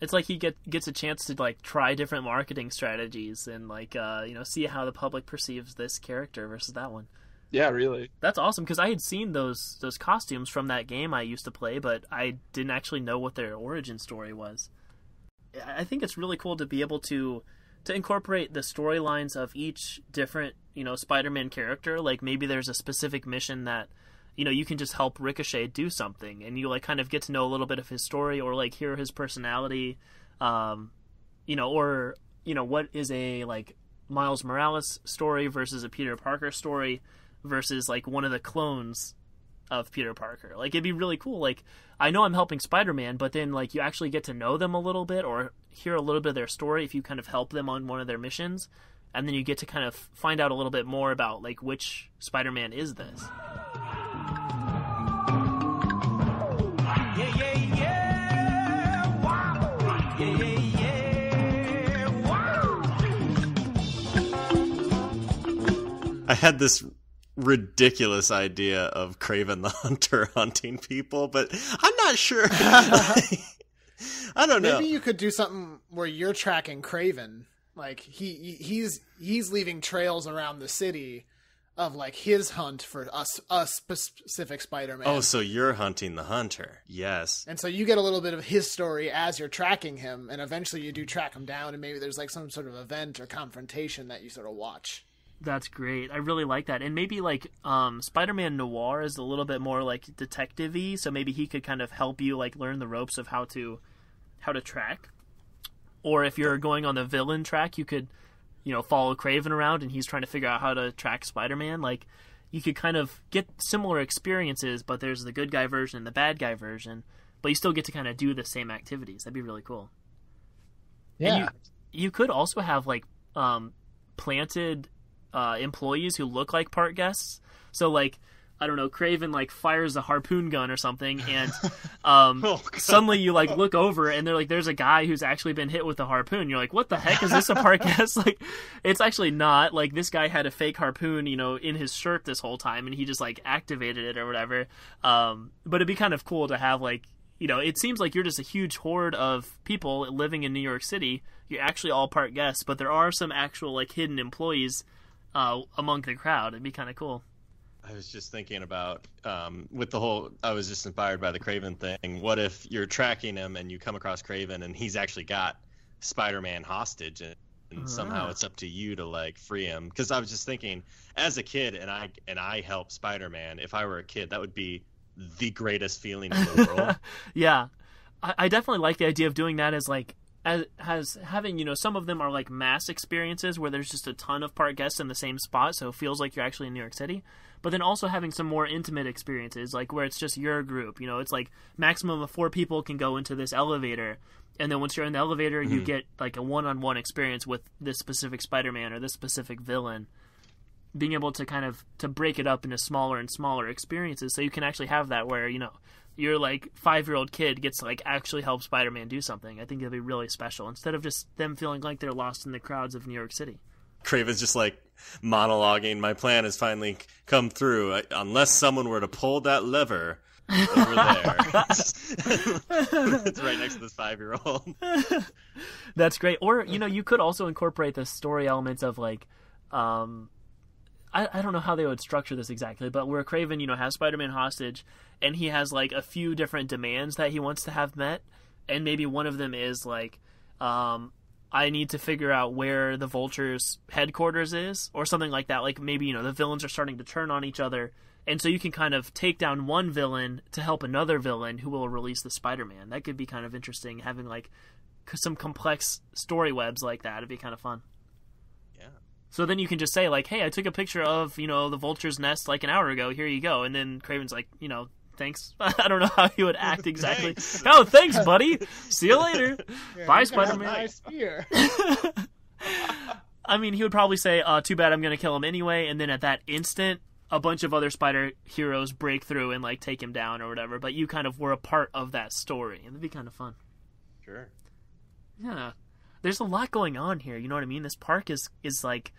It's like he get, gets a chance to, like, try different marketing strategies and, like, uh, you know, see how the public perceives this character versus that one. Yeah, really. That's awesome, because I had seen those those costumes from that game I used to play, but I didn't actually know what their origin story was. I think it's really cool to be able to to incorporate the storylines of each different, you know, Spider-Man character. Like, maybe there's a specific mission that, you know, you can just help Ricochet do something, and you, like, kind of get to know a little bit of his story, or, like, hear his personality, um, you know, or, you know, what is a, like, Miles Morales story versus a Peter Parker story versus, like, one of the clones of Peter Parker. Like, it'd be really cool. Like, I know I'm helping Spider-Man, but then, like, you actually get to know them a little bit or hear a little bit of their story if you kind of help them on one of their missions, and then you get to kind of find out a little bit more about, like, which Spider-Man is this. I had this ridiculous idea of Kraven the Hunter hunting people, but I'm not sure. I don't know. Maybe you could do something where you're tracking Kraven Like he he's he's leaving trails around the city of like his hunt for us a specific Spider-Man. Oh, so you're hunting the hunter. Yes. And so you get a little bit of his story as you're tracking him, and eventually you do track him down, and maybe there's like some sort of event or confrontation that you sort of watch. That's great. I really like that. And maybe like um, Spider-Man Noir is a little bit more like detective-y, so maybe he could kind of help you like learn the ropes of how to how to track. Or if you're going on the villain track, you could, you know, follow Kraven around and he's trying to figure out how to track Spider-Man. Like, you could kind of get similar experiences, but there's the good guy version and the bad guy version, but you still get to kind of do the same activities. That'd be really cool. Yeah. And you, you could also have, like, um, planted uh, employees who look like part guests. So, like, I don't know, Kraven, like, fires a harpoon gun or something, and um, oh, suddenly you, like, look over, and they're like, there's a guy who's actually been hit with a harpoon. You're like, what the heck? Is this a podcast? Like, it's actually not. Like, this guy had a fake harpoon, you know, in his shirt this whole time, and he just, like, activated it or whatever. Um, but it'd be kind of cool to have, like, you know, it seems like you're just a huge horde of people living in New York City. You're actually all part guests, but there are some actual, like, hidden employees uh, among the crowd. It'd be kind of cool. I was just thinking about, um, with the whole, I was just inspired by the Kraven thing. What if you're tracking him and you come across Kraven and he's actually got Spider-Man hostage, and, and uh-huh. somehow it's up to you to like free him? Because I was just thinking, as a kid, and I and I help Spider-Man, if I were a kid, that would be the greatest feeling in the world. Yeah, I, I definitely like the idea of doing that as like, As, as having, you know, some of them are like mass experiences where there's just a ton of part guests in the same spot, so it feels like you're actually in New York City. But then also having some more intimate experiences, like where it's just your group. You know, it's like maximum of four people can go into this elevator, and then once you're in the elevator, mm-hmm. you get like a one-on-one experience with this specific Spider-Man or this specific villain. Being able to kind of to break it up into smaller and smaller experiences, so you can actually have that where, you know, your like five-year-old kid gets to like actually help Spider-Man do something. I think it'd be really special instead of just them feeling like they're lost in the crowds of New York City. Kraven's just like monologuing, my plan has finally come through. I, unless someone were to pull that lever over there. It's right next to this five-year-old. That's great. Or, you know, you could also incorporate the story elements of like, um, I don't know how they would structure this exactly, but where Kraven, you know, has Spider-Man hostage, and he has like a few different demands that he wants to have met, and maybe one of them is like, um, I need to figure out where the Vulture's headquarters is, or something like that. Like maybe, you know, the villains are starting to turn on each other, and so you can kind of take down one villain to help another villain who will release the Spider-Man. That could be kind of interesting, having like some complex story webs like that. It'd be kind of fun. So then you can just say, like, hey, I took a picture of, you know, the vulture's nest like an hour ago. Here you go. And then Kraven's like, you know, thanks. I don't know how he would act exactly. Oh, thanks, buddy. See you later. Yeah, bye, Spider-Man. Nice spear. I mean, he would probably say, uh, too bad, I'm going to kill him anyway. And then at that instant, a bunch of other spider heroes break through and, like, take him down or whatever. But you kind of were a part of that story. And it'd be kind of fun. Sure. Yeah. There's a lot going on here, you know what I mean? This park is, is like,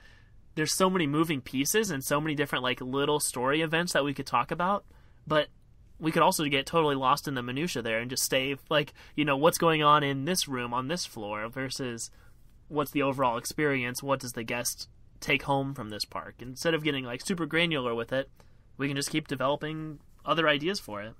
there's so many moving pieces and so many different, like, little story events that we could talk about, but we could also get totally lost in the minutia there and just stay, like, you know, what's going on in this room on this floor versus what's the overall experience, what does the guest take home from this park? Instead of getting, like, super granular with it, we can just keep developing other ideas for it.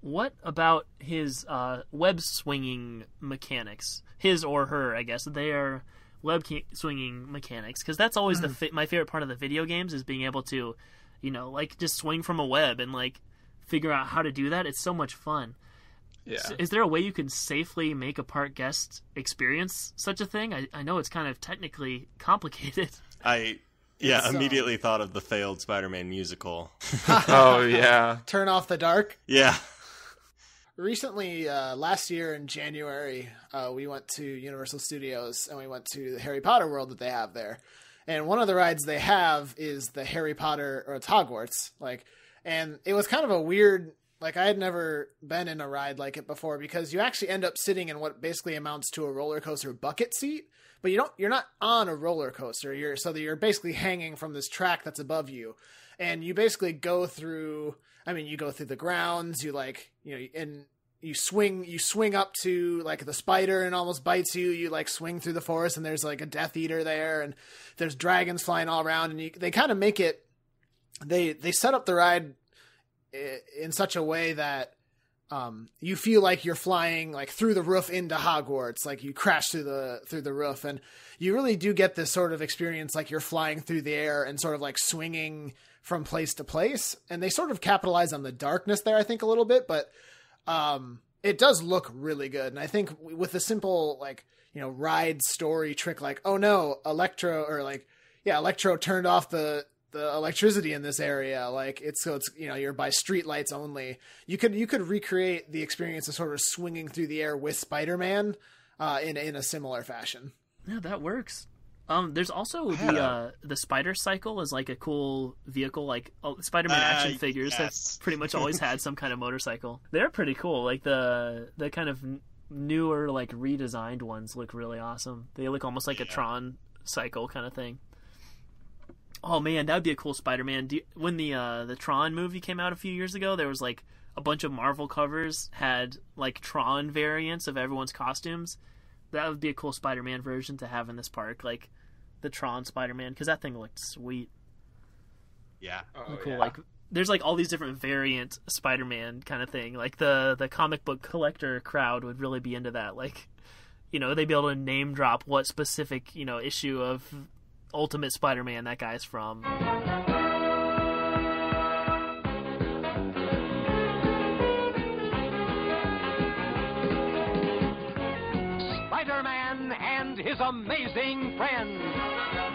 What about his uh, web-swinging mechanics? His or her, I guess. They are web-swinging mechanics. Because that's always the fi- my favorite part of the video games is being able to, you know, like, just swing from a web and, like, figure out how to do that. It's so much fun. Yeah. So is there a way you can safely make a part guest experience such a thing? I, I know it's kind of technically complicated. I... Yeah, it's, immediately uh... thought of the failed Spider-Man musical. Oh, yeah. Turn Off the Dark? Yeah. Recently, uh, last year in January, uh, we went to Universal Studios and we went to the Harry Potter world that they have there. And one of the rides they have is the Harry Potter, or it's Hogwarts. Like, and it was kind of a weird, like I had never been in a ride like it before, because you actually end up sitting in what basically amounts to a roller coaster bucket seat. But you don't, you're not on a roller coaster. You're so that you're basically hanging from this track that's above you. And you basically go through, I mean, you go through the grounds, you like, you know, and you swing you swing up to like the spider and almost bites you. You like swing through the forest and there's like a Death Eater there, and there's dragons flying all around, and you, they kind of make it, they they set up the ride in such a way that um you feel like you're flying like through the roof into Hogwarts, like you crash through the through the roof, and you really do get this sort of experience like you're flying through the air and sort of like swinging from place to place. And they sort of capitalize on the darkness there, I think, a little bit, but um it does look really good. And I think with a simple like, you know, ride story trick like, oh no, Electro or like yeah Electro turned off the the electricity in this area, like it's, so it's, you know, you're by street lights only. You could, you could recreate the experience of sort of swinging through the air with Spider-Man uh, in, in a similar fashion. Yeah, that works. Um, there's also yeah. the, uh, the spider cycle is like a cool vehicle, like oh, Spider-Man uh, action figures yes. have pretty much always had some kind of motorcycle. They're pretty cool. Like the, the kind of newer, like redesigned ones look really awesome. They look almost like yeah. a Tron cycle kind of thing. Oh man, that would be a cool Spider-Man. Do you, when the uh, the Tron movie came out a few years ago, there was like a bunch of Marvel covers had like Tron variants of everyone's costumes. That would be a cool Spider-Man version to have in this park, like the Tron Spider-Man, because that thing looked sweet. Yeah, oh, cool. Yeah. Like there's like all these different variant Spider-Man kind of thing. Like the the comic book collector crowd would really be into that. Like, you know, they'd be able to name drop what specific, you know, issue of Ultimate Spider-Man that guy's from. Spider-Man and his amazing friends,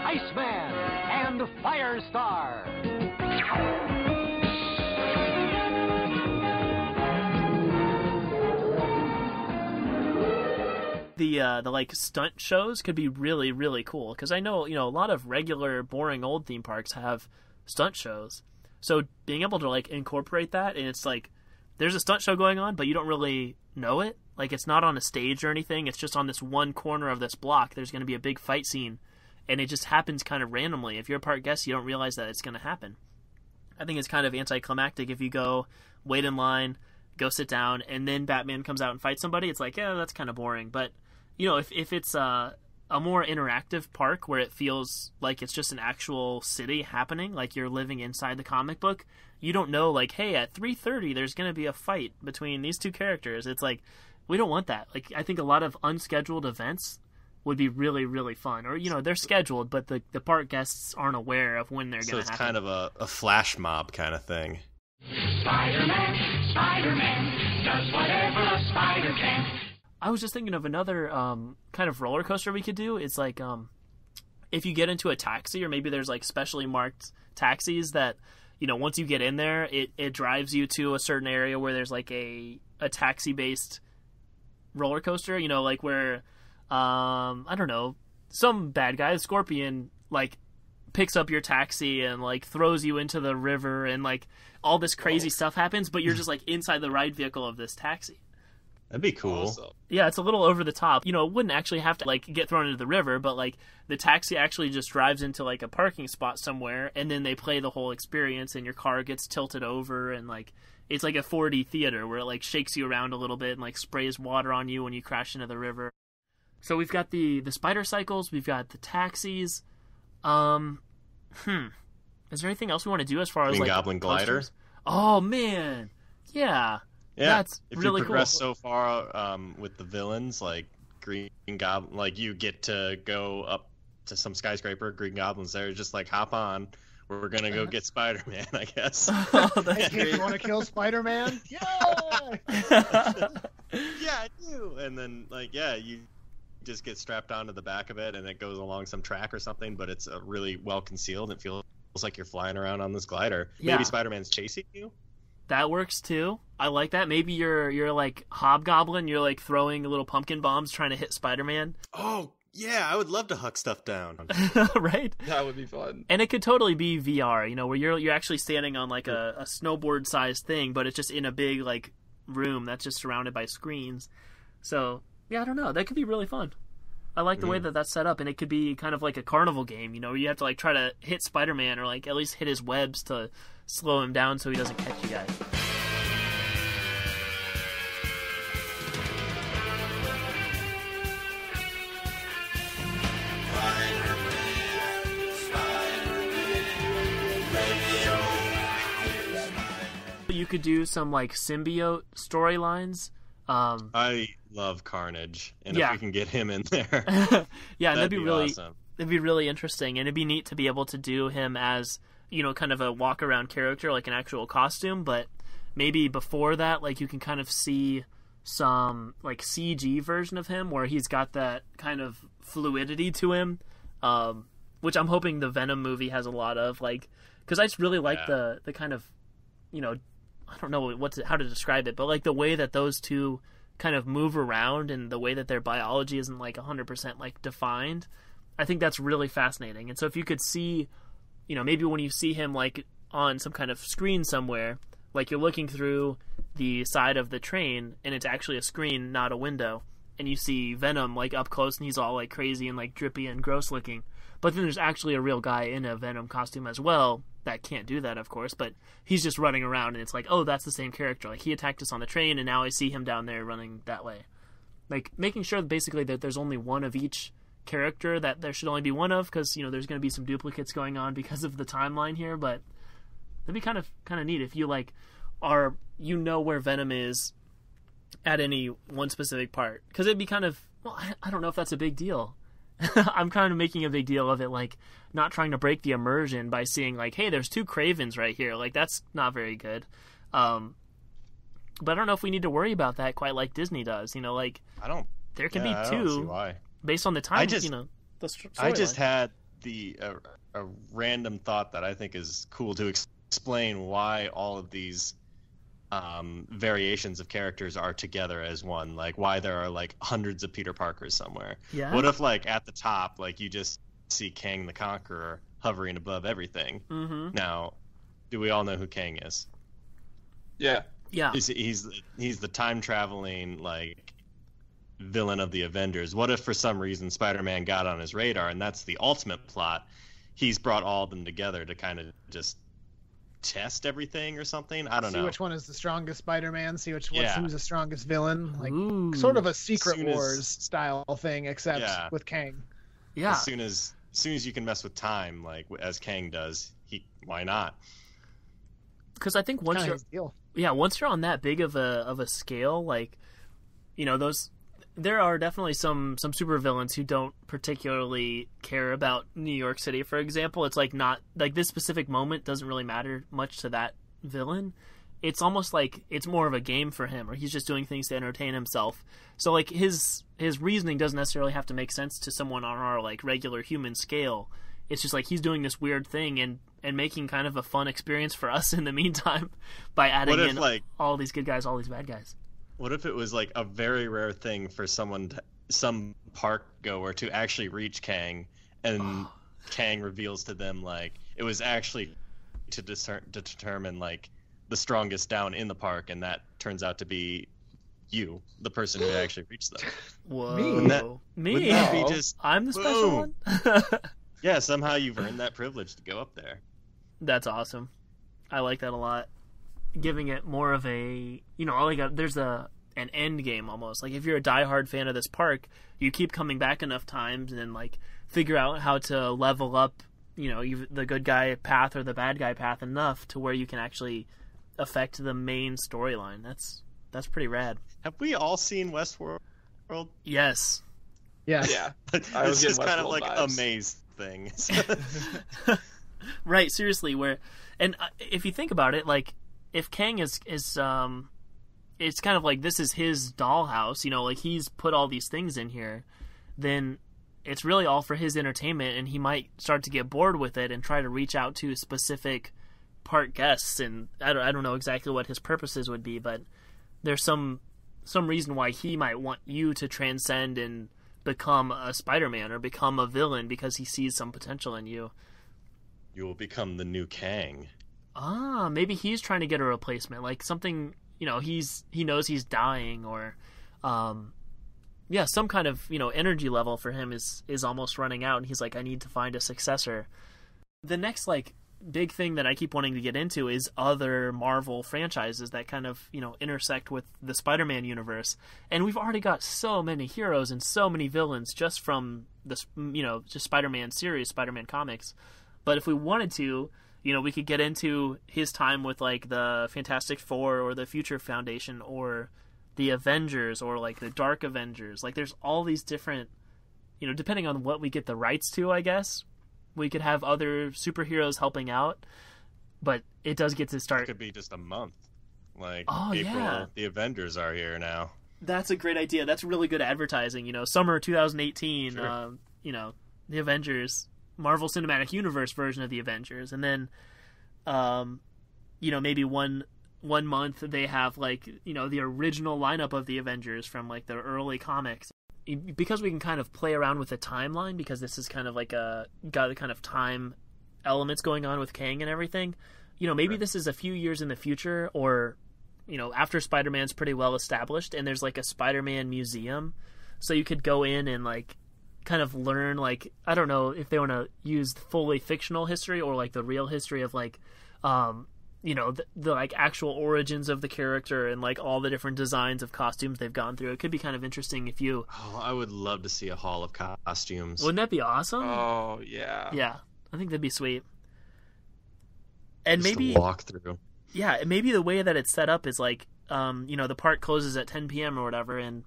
Iceman and Firestar. The, uh, the like stunt shows could be really, really cool, because I know, you know, a lot of regular boring old theme parks have stunt shows, so being able to like incorporate that, and it's like there's a stunt show going on but you don't really know it, like it's not on a stage or anything, it's just on this one corner of this block there's going to be a big fight scene, and it just happens kind of randomly. If you're a park guest, you don't realize that it's going to happen. I think it's kind of anticlimactic if you go wait in line, go sit down, and then Batman comes out and fights somebody. It's like, yeah, that's kind of boring. But you know, if, if it's a, a more interactive park where it feels like it's just an actual city happening, like you're living inside the comic book, you don't know, like, hey, at three thirty, there's going to be a fight between these two characters. It's like, we don't want that. Like, I think a lot of unscheduled events would be really, really fun. Or, you know, they're scheduled, but the, the park guests aren't aware of when they're going to happen. So it's kind of a, a flash mob kind of thing. Spider-Man, Spider-Man, does whatever a spider can. I was just thinking of another um, kind of roller coaster we could do. It's like um, if you get into a taxi, or maybe there's like specially marked taxis that, you know, once you get in there, it, it drives you to a certain area where there's like a, a taxi-based roller coaster, you know, like where, um, I don't know, some bad guy, the Scorpion, like picks up your taxi and like throws you into the river, and like all this crazy oh. stuff happens, but you're just like inside the ride vehicle of this taxi. That'd be cool. Awesome. Yeah, it's a little over the top. You know, it wouldn't actually have to, like, get thrown into the river, but, like, the taxi actually just drives into, like, a parking spot somewhere, and then they play the whole experience, and your car gets tilted over, and, like, it's like a four D theater where it, like, shakes you around a little bit and, like, sprays water on you when you crash into the river. So we've got the, the spider cycles. We've got the taxis. Um, hmm. Is there anything else we want to do as far as, Green like... Goblin Glider? Oh, man. Yeah. Yeah, that's if really you progress cool. so far um, with the villains, like Green Goblin, like you get to go up to some skyscraper, Green Goblin's there, just like hop on, we're gonna go get Spider-Man, I guess. Oh, that's hey, you want to kill Spider-Man? Yeah, yeah, I do. And then like yeah, you just get strapped onto the back of it, and it goes along some track or something, but it's uh, really well concealed. It feels like you're flying around on this glider. Yeah. Maybe Spider-Man's chasing you. That works too. I like that. Maybe you're you're like Hobgoblin. You're like throwing little pumpkin bombs trying to hit Spider-Man. Oh yeah, I would love to huck stuff down. Right? That would be fun. And it could totally be V R. You know, where you're you're actually standing on like a, a snowboard sized thing, but it's just in a big like room that's just surrounded by screens. So yeah, I don't know. That could be really fun. I like the yeah. way that that's set up, and it could be kind of like a carnival game. You know, where you have to like try to hit Spider-Man, or like at least hit his webs to slow him down so he doesn't catch you guys. could do some like symbiote storylines. Um, I love Carnage, and yeah. if we can get him in there, yeah, that'd, that'd be, be really, awesome. It'd be really interesting, and it'd be neat to be able to do him as, you know, kind of a walk around character, like an actual costume. But maybe before that, like you can kind of see some like C G version of him where he's got that kind of fluidity to him, um, which I'm hoping the Venom movie has a lot of, like, because I just really like yeah. the the kind of, you know, I don't know what to, how to describe it, but like the way that those two kind of move around and the way that their biology isn't like one hundred percent like defined, I think that's really fascinating. And so if you could see, you know, maybe when you see him like on some kind of screen somewhere, like you're looking through the side of the train and it's actually a screen, not a window, and you see Venom like up close and he's all like crazy and like drippy and gross looking, but then there's actually a real guy in a Venom costume as well that can't do that, of course, but he's just running around and it's like, oh, that's the same character, like he attacked us on the train and now I see him down there running that way. Like making sure that basically that there's only one of each character, that there should only be one of, because, you know, there's going to be some duplicates going on because of the timeline here. But that'd be kind of kind of neat if you like are, you know, where Venom is at any one specific part, because it'd be kind of, well, I, I don't know if that's a big deal. I'm kind of making a big deal of it, like not trying to break the immersion by seeing like, hey, there's two Kravens right here. Like that's not very good. Um, but I don't know if we need to worry about that quite like Disney does. You know, like I don't. There can yeah, be two I don't see why. Based on the time. I just, you know, the I just line. had the uh, a random thought that I think is cool to ex- explain why all of these um, variations of characters are together as one. Like why there are like hundreds of Peter Parkers somewhere. Yeah. What if like at the top, like you just see Kang the Conqueror hovering above everything. Mm-hmm. Now, do we all know who Kang is? Yeah. Yeah. He's he's, he's the time traveling like villain of the Avengers. What if for some reason Spider-Man got on his radar and that's the ultimate plot? He's brought all of them together to kind of just test everything or something. I don't see know. See which one is the strongest Spider-Man. See which yeah. who's the strongest villain. Like Ooh. Sort of a Secret as, Wars style thing, except yeah. with Kang. Yeah. As soon as, as soon as you can mess with time, like as Kang does, he why not? Because I think once you're deal. yeah, once you're on that big of a of a scale, like, you know, those. There are definitely some, some supervillains who don't particularly care about New York City, for example. It's like not like this specific moment doesn't really matter much to that villain. It's almost like it's more of a game for him, or he's just doing things to entertain himself. So like his his reasoning doesn't necessarily have to make sense to someone on our like regular human scale. It's just like he's doing this weird thing and, and making kind of a fun experience for us in the meantime by adding in like all these good guys, all these bad guys. What if it was like a very rare thing for someone, to, some park goer to actually reach Kang, and oh. Kang reveals to them like it was actually to discern to determine like the strongest down in the park, and that turns out to be you, the person who actually reached them. Whoa, me, that, me, that be just, I'm the special boom. one. Yeah, somehow you've earned that privilege to go up there. That's awesome. I like that a lot. Giving it more of a, you know, like a, there's a an end game almost. Like if you're a diehard fan of this park, you keep coming back enough times and then like figure out how to level up, you know, the good guy path or the bad guy path enough to where you can actually affect the main storyline. That's that's pretty rad. Have we all seen Westworld? Yes. Yes. Yeah. I was it's just kind of like vibes. A maze thing. Right. Seriously. Where, and if you think about it, like. If Kang is, is um, it's kind of like this is his dollhouse, you know, like he's put all these things in here, then it's really all for his entertainment, and he might start to get bored with it and try to reach out to specific park guests, and I don't, I don't know exactly what his purposes would be, but there's some some reason why he might want you to transcend and become a Spider-Man or become a villain because he sees some potential in you. You will become the new Kang. Ah, maybe he's trying to get a replacement, like something, you know, he's he knows he's dying, or um yeah, some kind of, you know, energy level for him is is almost running out, and he's like, I need to find a successor. The next like big thing that I keep wanting to get into is other Marvel franchises that kind of, you know, intersect with the Spider-Man universe, and we've already got so many heroes and so many villains just from this, you know, just Spider-Man series, Spider-Man comics. But if we wanted to, you know, we could get into his time with, like, the Fantastic Four or the Future Foundation or the Avengers or, like, the Dark Avengers. Like, there's all these different, you know, depending on what we get the rights to, I guess, we could have other superheroes helping out. But it does get to start. It could be just a month. Like, oh, April, yeah. The Avengers are here now. That's a great idea. That's really good advertising. You know, summer twenty eighteen, sure. um, you know, the Avengers, Marvel Cinematic Universe version of the Avengers. And then, um, you know, maybe one one month they have, like, you know, the original lineup of the Avengers from, like, the early comics. Because we can kind of play around with the timeline, because this is kind of like a, got the kind of time elements going on with Kang and everything. You know, maybe sure. This is a few years in the future, or, you know, after Spider-Man's pretty well established, and there's, like, a Spider-Man museum. So you could go in and, like, kind of learn, like, I don't know if they want to use fully fictional history or, like, the real history of, like, um, you know, the, the, like, actual origins of the character and, like, all the different designs of costumes they've gone through. It could be kind of interesting if you... Oh, I would love to see a hall of costumes. Wouldn't that be awesome? Oh, yeah. Yeah, I think that'd be sweet. And just maybe... walk through. Yeah, maybe the way that it's set up is, like, um, you know, the park closes at ten p.m. or whatever, and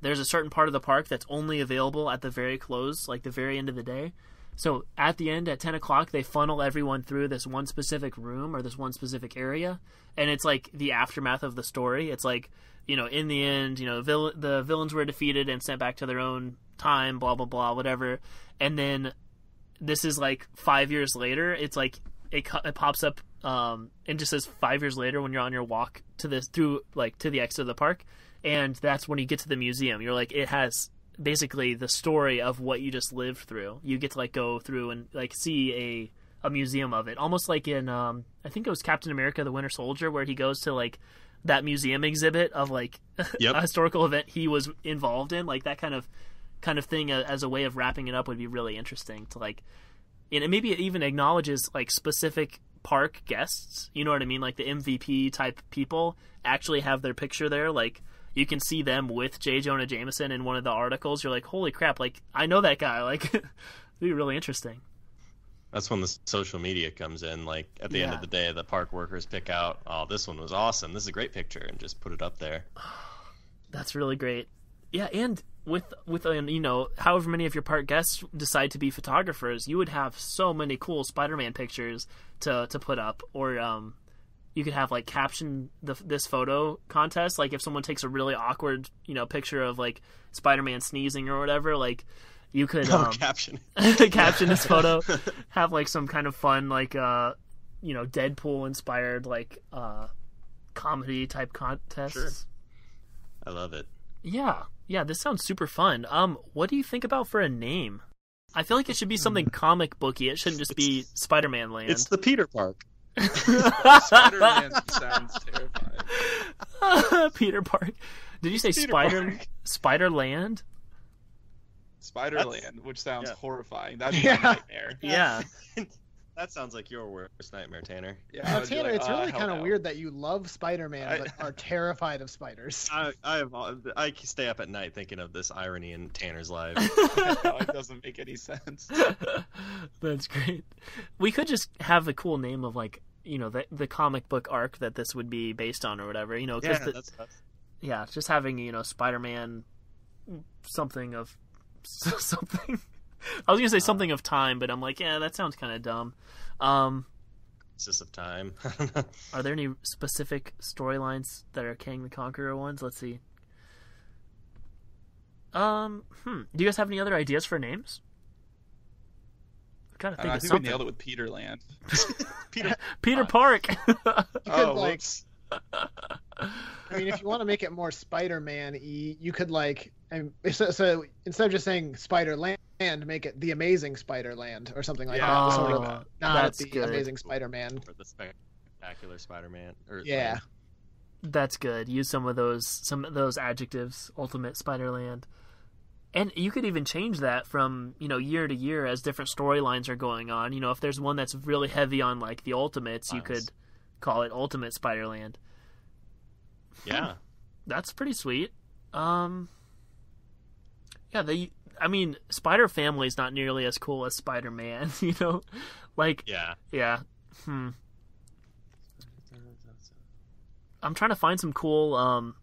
there's a certain part of the park that's only available at the very close, like the very end of the day. So at the end, at ten o'clock, they funnel everyone through this one specific room or this one specific area, and it's, like, the aftermath of the story. It's, like, you know, in the end, you know, vill- the villains were defeated and sent back to their own time, blah, blah, blah, whatever. And then this is, like, five years later. It's, like, it, it pops up. Um, and just says five years later when you're on your walk to this through like to the exit of the park, and that's when you get to the museum. You're like, it has basically the story of what you just lived through. You get to like go through and like see a, a museum of it, almost like in um, I think it was Captain America: The Winter Soldier, where he goes to like that museum exhibit of like yep. a historical event he was involved in. Like that kind of kind of thing as a way of wrapping it up would be really interesting to like, and it maybe it even acknowledges like specific park guests, you know what I mean? Like the M V P type people actually have their picture there. Like you can see them with J. Jonah Jameson in one of the articles. You're like, holy crap! Like I know that guy. Like it'd be really interesting. That's when the social media comes in. Like at the yeah. end of the day, the park workers pick out, oh, this one was awesome. This is a great picture, and just put it up there. That's really great. Yeah, and with with you know, however many of your park guests decide to be photographers, you would have so many cool Spider-Man pictures to to put up, or um, you could have like caption the, this photo contest. Like if someone takes a really awkward you know picture of like Spider-Man sneezing or whatever, like you could um, oh, caption caption this photo, have like some kind of fun like uh you know Deadpool inspired like uh comedy type contests. Sure. I love it. Yeah. Yeah, this sounds super fun. Um, what do you think about for a name? I feel like it should be something comic booky. It shouldn't just be it's, Spider-Man Land. It's the Peter Park. Spider-Man sounds terrifying. Peter Park. Did you say Peter Spider Park. Spider Land? Spider That's, Land, which sounds yeah. horrifying. That'd be yeah. my nightmare. Yeah. That sounds like your worst nightmare, Tanner. Yeah, now, Tanner, like, it's oh, really kind of weird that you love Spider-Man I, but are terrified of spiders. I I, have, I stay up at night thinking of this irony in Tanner's life. No, it doesn't make any sense. That's great. We could just have a cool name of like you know the the comic book arc that this would be based on or whatever. You know, yeah, the, that's tough. Yeah, just having you know Spider-Man something of something. I was going to say something of time, but I'm like, yeah, that sounds kind of dumb. Um, it's just of time. Are there any specific storylines that are Kang the Conqueror ones? Let's see. Um, hmm. Do you guys have any other ideas for names? I gotta think uh, of I think something. We nailed it with Peter Land. Peter, Peter Park. Oh, like, I mean, if you want to make it more Spider-Man-y, you could like, and so, so instead of just saying Spider-Land, and make it the Amazing Spider-Land or something like yeah. that. Sort of, oh, not that's the good. Amazing Spider-Man. Or the Spectacular Spider-Man. Or yeah, Land. That's good. Use some of those some of those adjectives. Ultimate Spider-Land, and you could even change that from you know year to year as different storylines are going on. You know, if there's one that's really heavy on like the Ultimates, Miles. You could call it Ultimate Spider-Land. Yeah, that's pretty sweet. Um, yeah, they. I mean, Spider-Family is not nearly as cool as Spider-Man, you know? Like, yeah. Yeah. Hmm. I'm trying to find some cool um,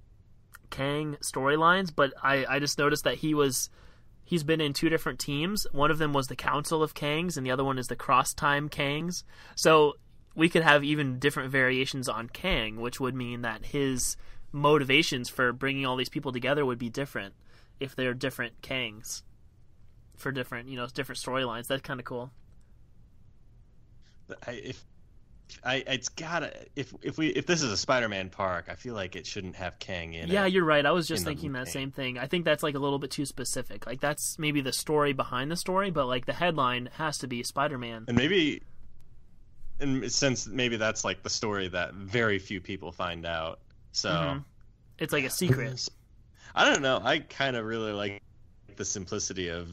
Kang storylines, but I, I just noticed that he was... He's been in two different teams. One of them was the Council of Kangs, and the other one is the Cross-Time Kangs. So we could have even different variations on Kang, which would mean that his motivations for bringing all these people together would be different if they're different Kangs for different, you know, different storylines. That's kind of cool. I, if I, it's gotta if if we if this is a Spider-Man park, I feel like it shouldn't have Kang in it. Yeah, you're right. I was just thinking that same thing. I think that's like a little bit too specific. Like that's maybe the story behind the story, but like the headline has to be Spider-Man. And maybe, and since maybe that's like the story that very few people find out, so mm-hmm. it's like a secret. I don't know. I kind of really like the simplicity of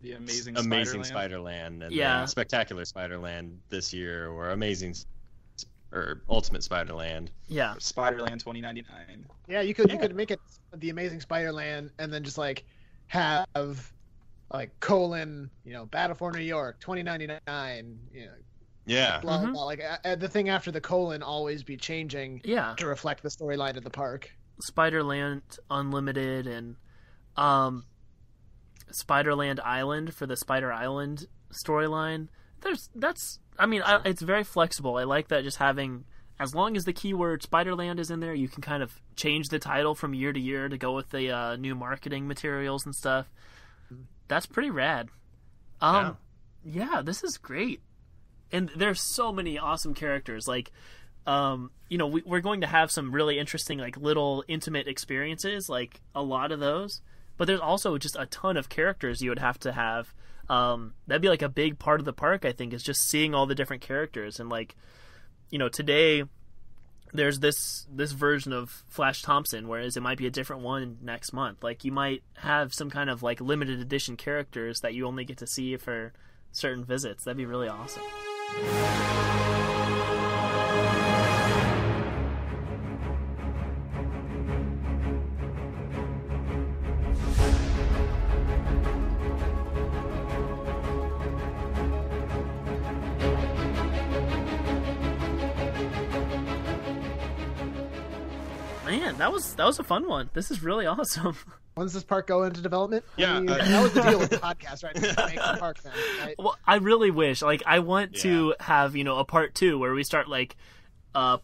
the Amazing Spider-Land. Amazing Spider-Land and yeah. then Spectacular Spider-Land this year, or Amazing or Ultimate Spider-Land. Yeah, Spider-Land twenty ninety-nine. Yeah, you could yeah. you could make it the Amazing Spider-Land and then just like have like colon, you know, Battle for New York twenty ninety-nine, you know. Yeah. Blah, mm-hmm. blah, like uh, the thing after the colon always be changing yeah. to reflect the storyline of the park. Spider-Land Unlimited and um Spider-Land Island for the Spider Island storyline. There's that's I mean I, it's very flexible. I like that, just having, as long as the keyword Spider-Land is in there, you can kind of change the title from year to year to go with the uh, new marketing materials and stuff. That's pretty rad. Um yeah, yeah this is great. And there's so many awesome characters. Like Um, you know, we, we're going to have some really interesting, like, little intimate experiences, like a lot of those. But there's also just a ton of characters you would have to have. Um, that'd be like a big part of the park, I think, is just seeing all the different characters. And like, you know, today there's this this version of Flash Thompson, whereas it might be a different one next month. Like, you might have some kind of like limited edition characters that you only get to see for certain visits. That'd be really awesome. Man, that was that was a fun one. This is really awesome. When's this park go into development? Yeah, I mean, uh, that was the deal with the podcast, right? Just make the park then, right? Well, I really wish. Like, I want yeah. to have, you know, a part two where we start like uh,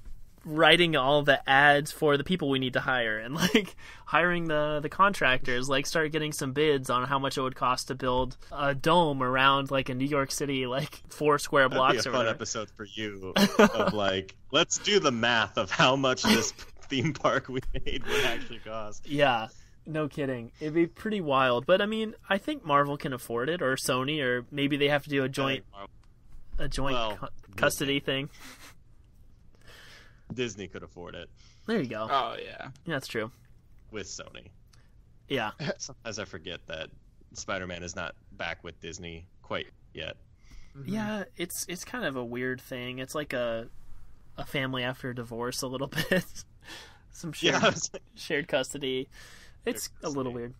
writing all the ads for the people we need to hire, and like hiring the the contractors. Like, start getting some bids on how much it would cost to build a dome around like a New York City, like four square blocks. That'd be a or fun whatever. Episode for you of like, let's do the math of how much this theme park we made would actually cost. Yeah, no kidding. It'd be pretty wild. But I mean, I think Marvel can afford it, or Sony, or maybe they have to do a joint a joint well, cu- custody Disney. thing. Disney could afford it. There you go. Oh yeah. Yeah, that's true. With Sony. Yeah. As I forget that Spider-Man is not back with Disney quite yet. Mm-hmm. Yeah, it's it's kind of a weird thing. It's like a a family after a divorce a little bit. Some shared, yeah, like, shared custody. It's shared custody. A little weird.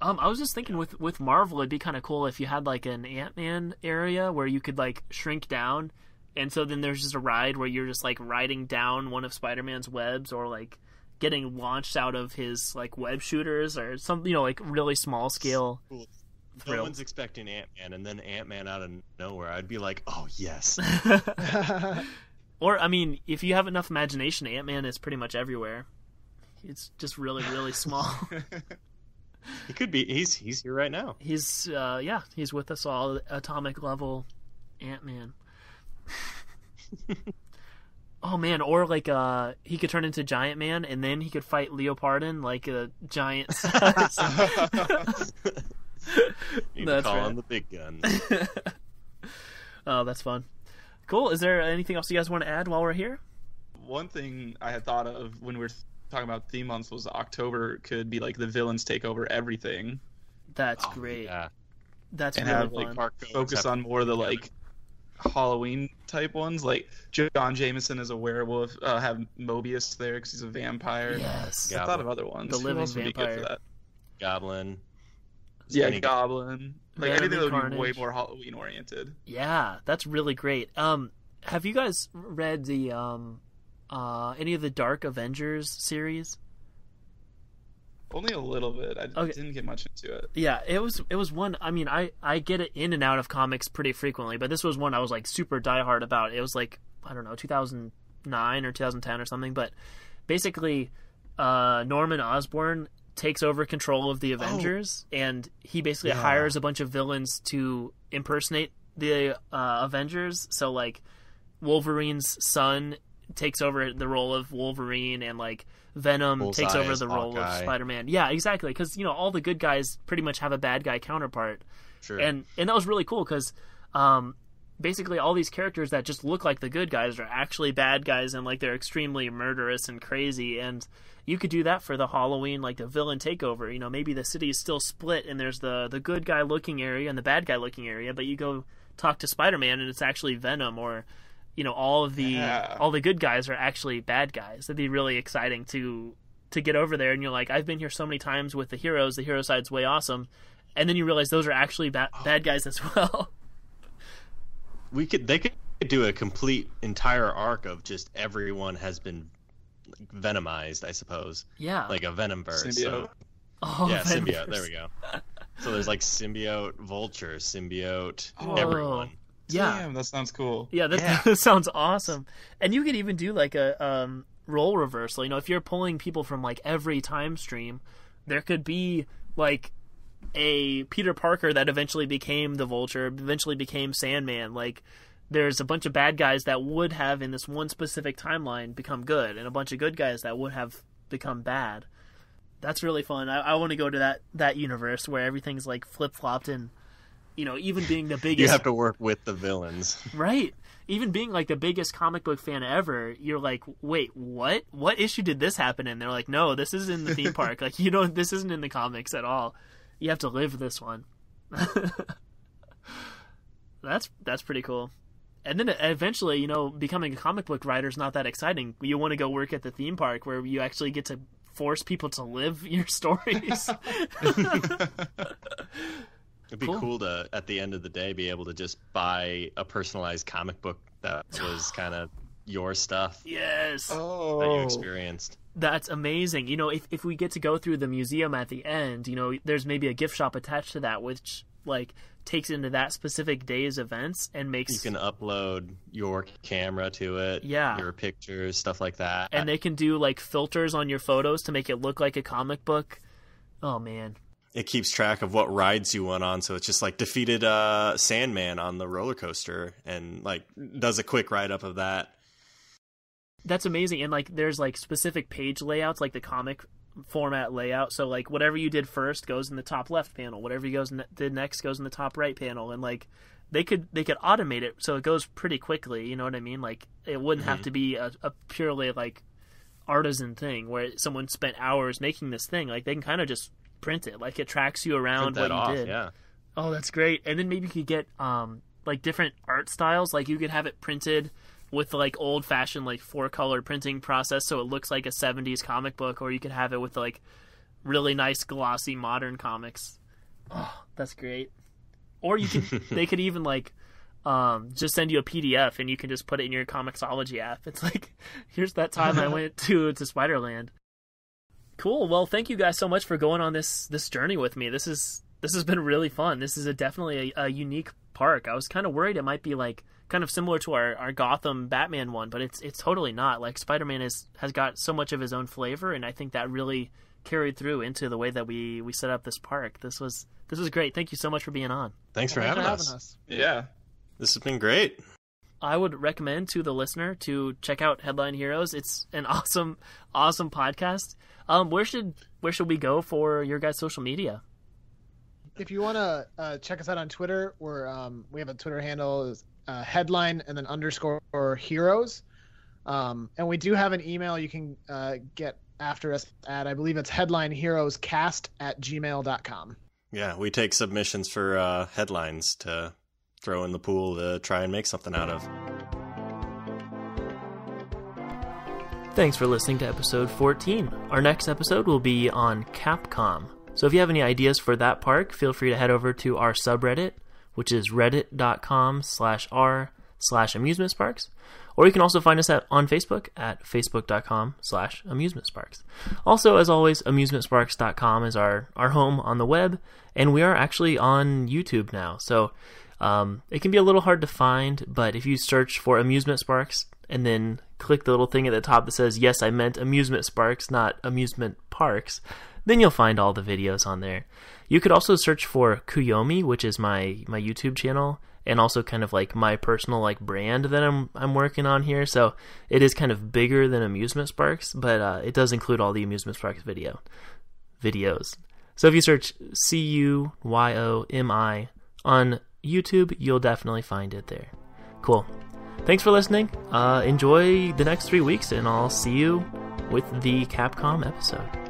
Um, I was just thinking with, with Marvel, it'd be kind of cool if you had like an Ant-Man area where you could like shrink down. And so then there's just a ride where you're just like riding down one of Spider-Man's webs, or like getting launched out of his like web shooters, or some, you know, like really small scale. Cool. No one's expecting Ant-Man, and then Ant-Man out of nowhere. I'd be like, oh yes. Or, I mean, if you have enough imagination, Ant-Man is pretty much everywhere. It's just really, really small. He could be. He's he's here right now. He's, uh, yeah, he's with us all. Atomic level Ant-Man. Oh, man. Or, like, uh, he could turn into Giant Man, and then he could fight Leopardon like a giant size. You that's call right. on the big guns. Oh, that's fun. Cool. Is there anything else you guys want to add while we're here? One thing I had thought of when we were talking about theme months was October could be like the villains take over everything. That's oh, great. Yeah. That's and really have, fun. Like, park focus on more of the like Halloween type ones. Like John Jameson is a werewolf. Uh, have Mobius there because he's a vampire. Yes. I Goblin. Thought of other ones. The Living Vampire. Be good for that? Goblin. Yeah, any Goblin. Like, Venom, anything that would Carnage. Be way more Halloween-oriented. Yeah, that's really great. Um, have you guys read the um, uh, any of the Dark Avengers series? Only a little bit. I okay. didn't get much into it. Yeah, it was it was one. I mean, I, I get it in and out of comics pretty frequently, but this was one I was like super diehard about. It was like, I don't know, two thousand nine or two thousand ten or something. But basically, uh, Norman Osborn takes over control of the Avengers, oh. and he basically yeah. hires a bunch of villains to impersonate the uh, Avengers. So like, Wolverine's son takes over the role of Wolverine, and like Venom Bullseye takes over the role Hawkeye. Of Spider-Man. Yeah, exactly, because you know all the good guys pretty much have a bad guy counterpart. Sure. And and that was really cool because um, basically all these characters that just look like the good guys are actually bad guys, and like they're extremely murderous and crazy. And you could do that for the Halloween, like the villain takeover. You know, maybe the city is still split and there's the the good guy looking area and the bad guy looking area, but you go talk to Spider-Man and it's actually Venom, or you know, all of the yeah. all the good guys are actually bad guys. It'd be really exciting to to get over there, and you're like, I've been here so many times with the heroes. The hero side's way awesome, and then you realize those are actually ba- oh. bad guys as well. We could they could do a complete entire arc of just everyone has been venomized, I suppose. Yeah, like a Venomverse. Symbiote. So. Oh, yeah, Venomverse. Symbiote. There we go. So there's like symbiote, Vulture, symbiote, oh. everyone. Yeah, damn, that sounds cool. Yeah, that, yeah. that sounds awesome. And you could even do like a um, role reversal. You know, if you're pulling people from like every time stream, there could be like a Peter Parker that eventually became the Vulture, eventually became Sandman. Like, there's a bunch of bad guys that would have in this one specific timeline become good, and a bunch of good guys that would have become bad. That's really fun. I, I want to go to that that universe where everything's like flip flopped and. You know, even being the biggest... You have to work with the villains. Right. Even being, like, the biggest comic book fan ever, you're like, wait, what? What issue did this happen in? They're like, no, this is in the theme park. Like, you don't... This isn't in the comics at all. You have to live this one. that's that's pretty cool. And then eventually, you know, becoming a comic book writer is not that exciting. You want to go work at the theme park where you actually get to force people to live your stories. It'd be cool. cool to, at the end of the day, be able to just buy a personalized comic book that was kind of your stuff. Yes. Oh. That you experienced. That's amazing. You know, if, if we get to go through the museum at the end, you know, there's maybe a gift shop attached to that, which, like, takes into that specific day's events and makes... You can upload your camera to it. Yeah. Your pictures, stuff like that. And they can do, like, filters on your photos to make it look like a comic book. Oh, man. It keeps track of what rides you went on, so it's just like defeated uh, Sandman on the roller coaster and like does a quick write-up of that. That's amazing. And like there's like specific page layouts, like the comic format layout. So like whatever you did first goes in the top left panel, whatever you goes ne- did next goes in the top right panel, and like they could they could automate it so it goes pretty quickly, you know what I mean? Like it wouldn't mm-hmm. have to be a, a purely like artisan thing where someone spent hours making this thing. Like they can kind of just print it, like it tracks you around what you off, did. Yeah. Oh, that's great. And then maybe you could get um like different art styles. Like you could have it printed with like old fashioned like four color printing process, so it looks like a seventies comic book, or you could have it with like really nice glossy modern comics. Oh, that's great. Or you could they could even like um just send you a P D F and you can just put it in your Comixology app. It's like, here's that time I went to to Spider-Land. Cool. Well, thank you guys so much for going on this this journey with me. This is this has been really fun. This is a definitely a, a unique park. I was kind of worried it might be like kind of similar to our, our Gotham Batman one, but it's it's totally not. Like Spider-Man is has got so much of his own flavor, and I think that really carried through into the way that we, we set up this park. This was this was great. Thank you so much for being on. Thanks for, Thanks having, for us. having us. Yeah. This has been great. I would recommend to the listener to check out Headline Heroes. It's an awesome, awesome podcast. Um, where should where should we go for your guys' social media? If you want to uh, check us out on Twitter, we're, um, we have a Twitter handle, is uh, headline and then underscore heroes. Um, and we do have an email you can uh, get after us at, I believe it's headlineheroescast at gmail dot com. Yeah, we take submissions for uh, headlines to throw in the pool to try and make something out of. Thanks for listening to episode fourteen. Our next episode will be on Capcom. So if you have any ideas for that park, feel free to head over to our subreddit, which is reddit.com slash r slash amusement sparks. Or you can also find us at, on Facebook at facebook.com slash amusement sparks. Also, as always, amusement sparks dot com is our, our home on the web, and we are actually on YouTube now. So um, it can be a little hard to find, but if you search for Amusement Sparks and then click the little thing at the top that says, yes, I meant Amusement Sparks, not Amusement Parks, then you'll find all the videos on there. You could also search for Kuyomi, which is my, my YouTube channel, and also kind of like my personal like brand that I'm I'm working on here. So it is kind of bigger than Amusement Sparks, but uh, it does include all the Amusement Sparks video videos. So if you search C U Y O M I on YouTube, you'll definitely find it there. Cool. Thanks for listening. Uh, enjoy the next three weeks, and I'll see you with the Capcom episode.